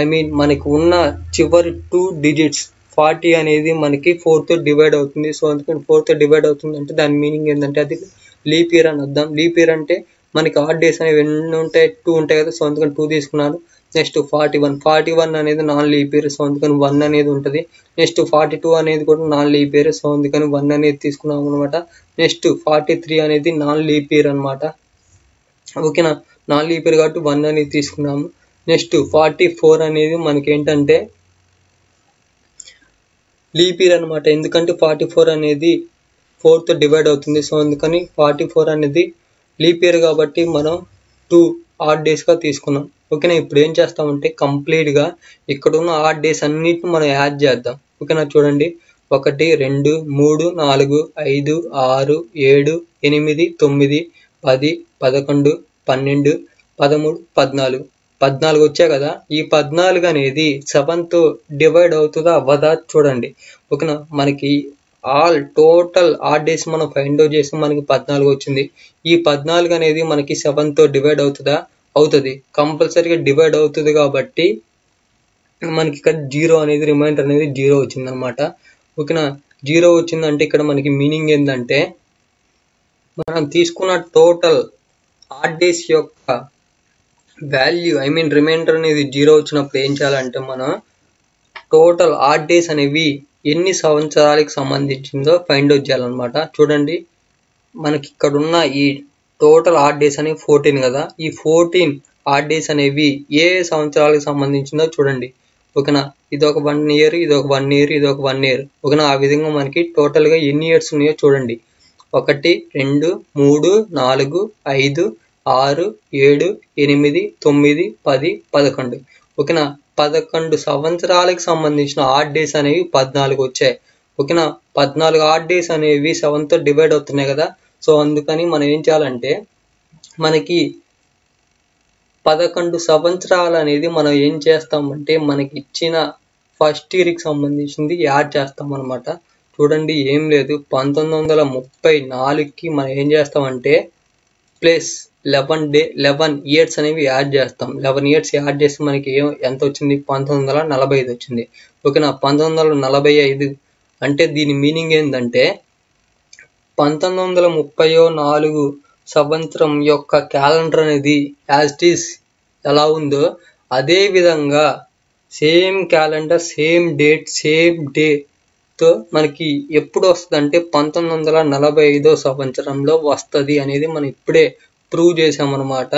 ఐ మీన్ మనకి ఉన్న చివరి టూ డిజిట్స్ ఫార్టీ అనేది మనకి ఫోర్తో డివైడ్ అవుతుంది. సో అందుకని ఫోర్తో డివైడ్ అవుతుంది అంటే దాని మీనింగ్ ఏంటంటే అది లీప్ ఇయర్ అని అర్థం. లీప్ ఇయర్ అంటే మనకి ఆడ్ డేస్ అనేవి ఎన్ని ఉంటాయి, టూ ఉంటాయి కదా, సో అందుకని టూ తీసుకున్నాను. Next forty one forty one అనేది నాన్ లీప్ ఇయర్, సో అందుకని వన్ అనేది ఉంటుంది. నెక్స్ట్ ఫార్టీ టూ అనేది కూడా నాన్ లీప్ ఇయర్, సో అందుకని వన్ అనేది తీసుకున్నాం అనమాట. నెక్స్ట్ ఫార్టీ త్రీ అనేది నాన్ లీప్ ఇయర్ అనమాట. ఓకేనా, నాన్ లీప్ ఇయర్ కాబట్టి వన్ అనేది తీసుకున్నాము. నెక్స్ట్ ఫార్టీ ఫోర్ అనేది మనకి ఏంటంటే లీప్ ఇయర్ అనమాట. ఎందుకంటే ఫార్టీ ఫోర్ అనేది ఫోర్తో డివైడ్ అవుతుంది, సో అందుకని ఫార్టీ ఫోర్ అనేది లీప్ ఇయర్ కాబట్టి మనం టూ ఆడ్ డేస్గా తీసుకున్నాం. ఓకేనా. ఇప్పుడు ఏం చేస్తామంటే కంప్లీట్గా ఇక్కడ ఉన్న ఆ డేస్ అన్నిటిని మనం యాడ్ చేద్దాం ఓకేనా. చూడండి ఒకటి రెండు మూడు నాలుగు ఐదు ఆరు ఏడు ఎనిమిది తొమ్మిది పది పదకొండు పన్నెండు పదమూడు పద్నాలుగు పద్నాలుగు వచ్చాయి కదా. ఈ పద్నాలుగు అనేది సెవెన్తో డివైడ్ అవుతుందా అవ్వదా చూడండి ఓకేనా. మనకి ఆల్ టోటల్ ఆర్ డేస్ మనం ఫైండ్ అవుట్ చేసి మనకి పద్నాలుగు వచ్చింది. ఈ పద్నాలుగు అనేది మనకి సెవెన్తో డివైడ్ అవుతుందా అవుతుంది, కంపల్సరీగా డివైడ్ అవుతుంది. కాబట్టి మనకి ఇక్కడ జీరో అనేది రిమైండర్ అనేది జీరో వచ్చింది అనమాట ఓకేనా. జీరో వచ్చిందంటే ఇక్కడ మనకి మీనింగ్ ఏంటంటే మనం తీసుకున్న టోటల్ ఆర్ డేస్ యొక్క వాల్యూ ఐ మీన్ రిమైండర్ అనేది జీరో వచ్చినప్పుడు ఏం చేయాలంటే మనం టోటల్ ఆర్ డేస్ అనేవి ఎన్ని సంవత్సరాలకు సంబంధించిందో ఫైండ్ అవుట్ చేయాలన్నమాట. చూడండి మనకి ఇక్కడ ఉన్న ఈ టోటల్ ఆర్ డేస్ అనేవి ఫోర్టీన్ కదా. ఈ ఫోర్టీన్ ఆర్ డేస్ అనేవి ఏ సంవత్సరాలకు సంబంధించిందో చూడండి ఓకేనా. ఇది ఒక వన్ ఇయర్ ఇది ఒక వన్ ఇయర్ ఇది ఒక వన్ ఇయర్ ఓకేనా. ఆ విధంగా మనకి టోటల్గా ఎన్ని ఇయర్స్ ఉన్నాయో చూడండి. ఒకటి రెండు మూడు నాలుగు ఐదు ఆరు ఏడు ఎనిమిది తొమ్మిది పది పదకొండు ఓకేనా. పదకొండు సంవత్సరాలకు సంబంధించిన ఆర్ డేస్ అనేవి పద్నాలుగు వచ్చాయి ఓకేనా. పద్నాలుగు ఆర్ డేస్ అనేవి సెవెన్తో డివైడ్ అవుతున్నాయి కదా. సో అందుకని మనం ఏం చేయాలంటే మనకి పదకొండు సంవత్సరాలు అనేది మనం ఏం చేస్తామంటే మనకి ఇచ్చిన ఫస్ట్ ఇయర్కి సంబంధించింది యాడ్ చేస్తామన్నమాట. చూడండి ఏం లేదు పంతొమ్మిది వందల ముప్పై నాలుగుకి మనం ఏం చేస్తామంటే plus eleven day eleven years అనేవి యాడ్ చేస్తాం. లెవెన్ ఇయర్స్ యాడ్ చేస్తే మనకి ఏం ఎంత వచ్చింది పంతొమ్మిది వందల నలభై ఐదు వచ్చింది ఓకేనా. పంతొమ్మిది వందల నలభై ఐదు అంటే దీని మీనింగ్ ఏంటంటే పంతొమ్మిది వందల ముప్పయో నాలుగు సంవత్సరం యొక్క క్యాలెండర్ అనేది యాజ్ టీస్ ఎలా ఉందో అదే విధంగా same calendar same date same డేతో మనకి ఎప్పుడు వస్తుంది అంటే పంతొమ్మిది వందల నలభై ఐదో సంవత్సరంలో వస్తుంది అనేది మనం ఇప్పుడే ప్రూవ్ చేసామన్నమాట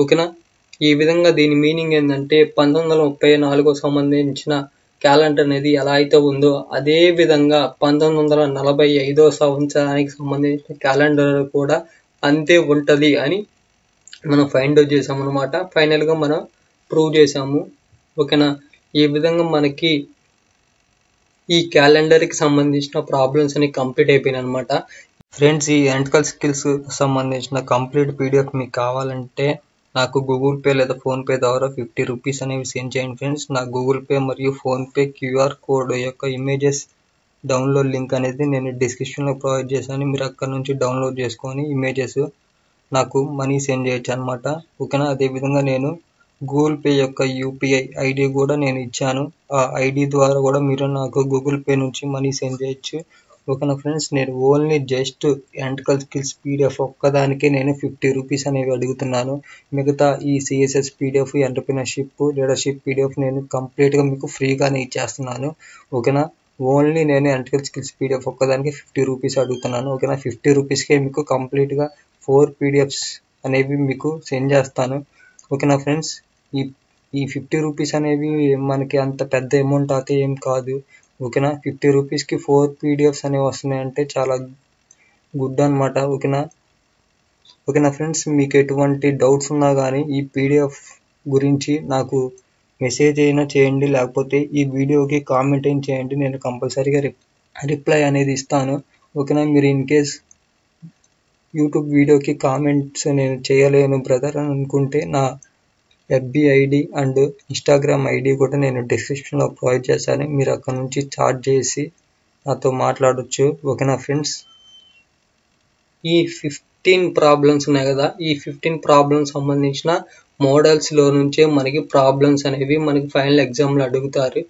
ఓకేనా. ఈ విధంగా దీని మీనింగ్ ఏంటంటే పంతొమ్మిది వందల ముప్పై నాలుగు సంబంధించిన క్యాలెండర్ అనేది ఎలా అయితే ఉందో అదే విధంగా పంతొమ్మిది వందల నలభై ఐదో సంవత్సరానికి సంబంధించిన క్యాలెండర్ కూడా అంతే ఉంటుంది అని మనం ఫైండ్ అవుట్ చేసామన్నమాట. ఫైనల్గా మనం ప్రూవ్ చేసాము ఓకేనా. ఈ విధంగా మనకి ఈ క్యాలెండర్కి సంబంధించిన ప్రాబ్లమ్స్ అనేవి కంప్లీట్ అయిపోయినాయి అనమాట. ఫ్రెండ్స్ ఈ ఎలక్ట్రికల్ స్కిల్స్ సంబంధించిన కంప్లీట్ పీడిఎఫ్ మీకు కావాలంటే నాకు గూగుల్ పే లేదా ఫోన్పే ద్వారా ఫిఫ్టీ రూపీస్ అనేవి సెండ్ చేయండి ఫ్రెండ్స్. నా గూగుల్ పే మరియు ఫోన్పే క్యూఆర్ కోడ్ యొక్క ఇమేజెస్ డౌన్లోడ్ లింక్ అనేది నేను డిస్క్రిప్షన్లో ప్రొవైడ్ చేశాను. మీరు అక్కడ నుంచి డౌన్లోడ్ చేసుకొని ఇమేజెస్ నాకు మనీ సెండ్ చేయొచ్చు అనమాట ఓకేనా. అదేవిధంగా నేను గూగుల్ పే యొక్క యూపీఐ ఐడి కూడా నేను ఇచ్చాను. ఆ ఐడి ద్వారా కూడా మీరు నాకు గూగుల్ పే నుంచి మనీ సెండ్ చేయొచ్చు ఓకేనా ఫ్రెండ్స్. నేను only just electrical skills PDF ఒక్కదానికి నేను ఫిఫ్టీ రూపీస్ అనేవి అడుగుతున్నాను. మిగతా ఈ CSS PDF entrepreneurship leadership PDF నేను కంప్లీట్గా మీకు ఫ్రీగానే ఇచ్చేస్తున్నాను ఓకేనా. ఓన్లీ నేను ఎలక్ట్రికల్ స్కిల్స్ పీడిఎఫ్ ఒక్కదానికి ఫిఫ్టీ రూపీస్ అడుగుతున్నాను ఓకేనా. ఫిఫ్టీ రూపీస్కే మీకు కంప్లీట్గా ఫోర్ పీడిఎఫ్స్ అనేవి మీకు సెండ్ చేస్తాను ఓకేనా ఫ్రెండ్స్. ఈ ఈ ఫిఫ్టీ రూపీస్ అనేవి మనకి అంత పెద్ద అమౌంట్ అయితే ఏం కాదు ఓకేనా. ఫిఫ్టీ రూపీస్కి ఫోర్ పీడిఎఫ్స్ అనేవి వస్తున్నాయంటే చాలా గుడ్ అనమాట ఓకేనా. ఓకేనా ఫ్రెండ్స్ మీకు ఎటువంటి డౌట్స్ ఉన్నా కానీ ఈ పీడిఎఫ్ గురించి నాకు మెసేజ్ అయినా చేయండి, లేకపోతే ఈ వీడియోకి కామెంట్ అయినా చేయండి. నేను కంపల్సరీగా రిప్లై అనేది ఇస్తాను ఓకేనా. మీరు ఇన్ కేస్ యూట్యూబ్ వీడియోకి కామెంట్స్ నేను చేయలేను బ్రదర్ అని అనుకుంటే నా FB ID and Instagram ID కూడా నేను డిస్క్రిప్షన్లో ప్రొవైడ్ చేశాను. మీరు అక్కడ నుంచి చాట్ చేసి నాతో మాట్లాడవచ్చు ఓకేనా ఫ్రెండ్స్. ఈ ఫిఫ్టీన్ ప్రాబ్లమ్స్ ఉన్నాయి కదా. ఈ ఫిఫ్టీన్ ప్రాబ్లమ్స్ సంబంధించిన మోడల్స్లో నుంచే మనకి ప్రాబ్లమ్స్ అనేవి మనకి ఫైనల్ ఎగ్జామ్లో అడుగుతారు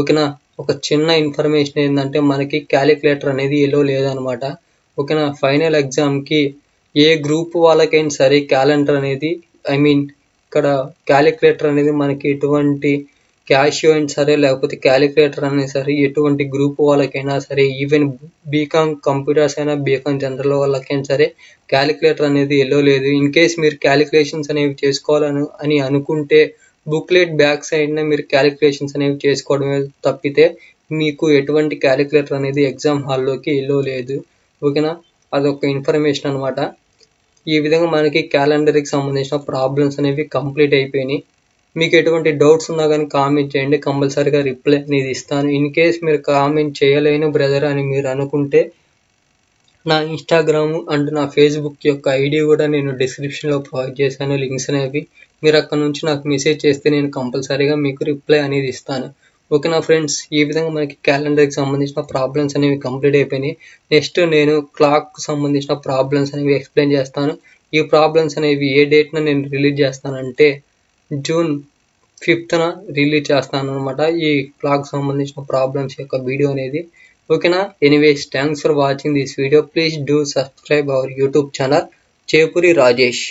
ఓకేనా. ఒక చిన్న ఇన్ఫర్మేషన్ ఏంటంటే మనకి క్యాలిక్యులేటర్ అనేది ఎలో లేదనమాట ఓకేనా. ఫైనల్ ఎగ్జామ్కి ఏ గ్రూప్ వాళ్ళకైనా సరే క్యాలెండర్ అనేది ఐ మీన్ ఇక్కడ క్యాలిక్యులేటర్ అనేది మనకి ఎటువంటి క్యాషియో అయినా సరే లేకపోతే క్యాలిక్యులేటర్ అనేది సరే ఎటువంటి గ్రూప్ వాళ్ళకైనా సరే ఈవెన్ బీకామ్ కంప్యూటర్స్ అయినా బీకామ్ జనరల్ వాళ్ళకైనా సరే క్యాలిక్యులేటర్ అనేది ఎల్లో లేదు. ఇన్ కేస్ మీరు క్యాలిక్యులేషన్స్ అనేవి చేసుకోవాలని అని అనుకుంటే బుక్లెట్ బ్యాక్ సైడ్న మీరు క్యాలిక్యులేషన్స్ అనేవి చేసుకోవడమే తప్పితే మీకు ఎటువంటి క్యాలిక్యులేటర్ అనేది ఎగ్జామ్ హాల్లోకి ఎల్లో లేదు ఓకేనా. అదొక ఇన్ఫర్మేషన్ అనమాట. ఈ విధంగా మనకి క్యాలెండర్కి సంబంధించిన ప్రాబ్లమ్స్ అనేవి కంప్లీట్ అయిపోయినాయి మీకు ఎటువంటి డౌట్స్ ఉన్నా కానీ కామెంట్ చేయండి, కంపల్సరీగా రిప్లై అనేది ఇస్తాను. ఇన్ కేస్ మీరు కామెంట్ చేయలేను బ్రదర్ అని మీరు అనుకుంటే నా ఇన్స్టాగ్రామ్ అండ్ నా ఫేస్బుక్ యొక్క ఐడి కూడా నేను డిస్క్రిప్షన్లో ప్రొవైడ్ చేశాను, లింక్స్ అనేవి. మీరు అక్కడ నుంచి నాకు మెసేజ్ చేస్తే నేను కంపల్సరీగా మీకు రిప్లై అనేది ఇస్తాను. ఓకే నా ఫ్రెండ్స్, ఈ విధంగా మనకి క్యాలెండర్కి సంబంధించిన ప్రాబ్లమ్స్ అనేవి కంప్లీట్ అయిపోయినాయి. నెక్స్ట్ నేను క్లాక్కి సంబంధించిన ప్రాబ్లమ్స్ అనేవి ఎక్స్ప్లెయిన్ చేస్తాను. ఈ ప్రాబ్లమ్స్ అనేవి ఏ డేట్న నేను రిలీజ్ చేస్తానంటే జూన్ ఫిఫ్త్న రిలీజ్ చేస్తాను అనమాట, ఈ క్లాక్ సంబంధించిన ప్రాబ్లమ్స్ యొక్క వీడియో అనేది. ఓకేనా, anyways thanks for watching this video. Please do subscribe our YouTube channel Chepuri Rajesh.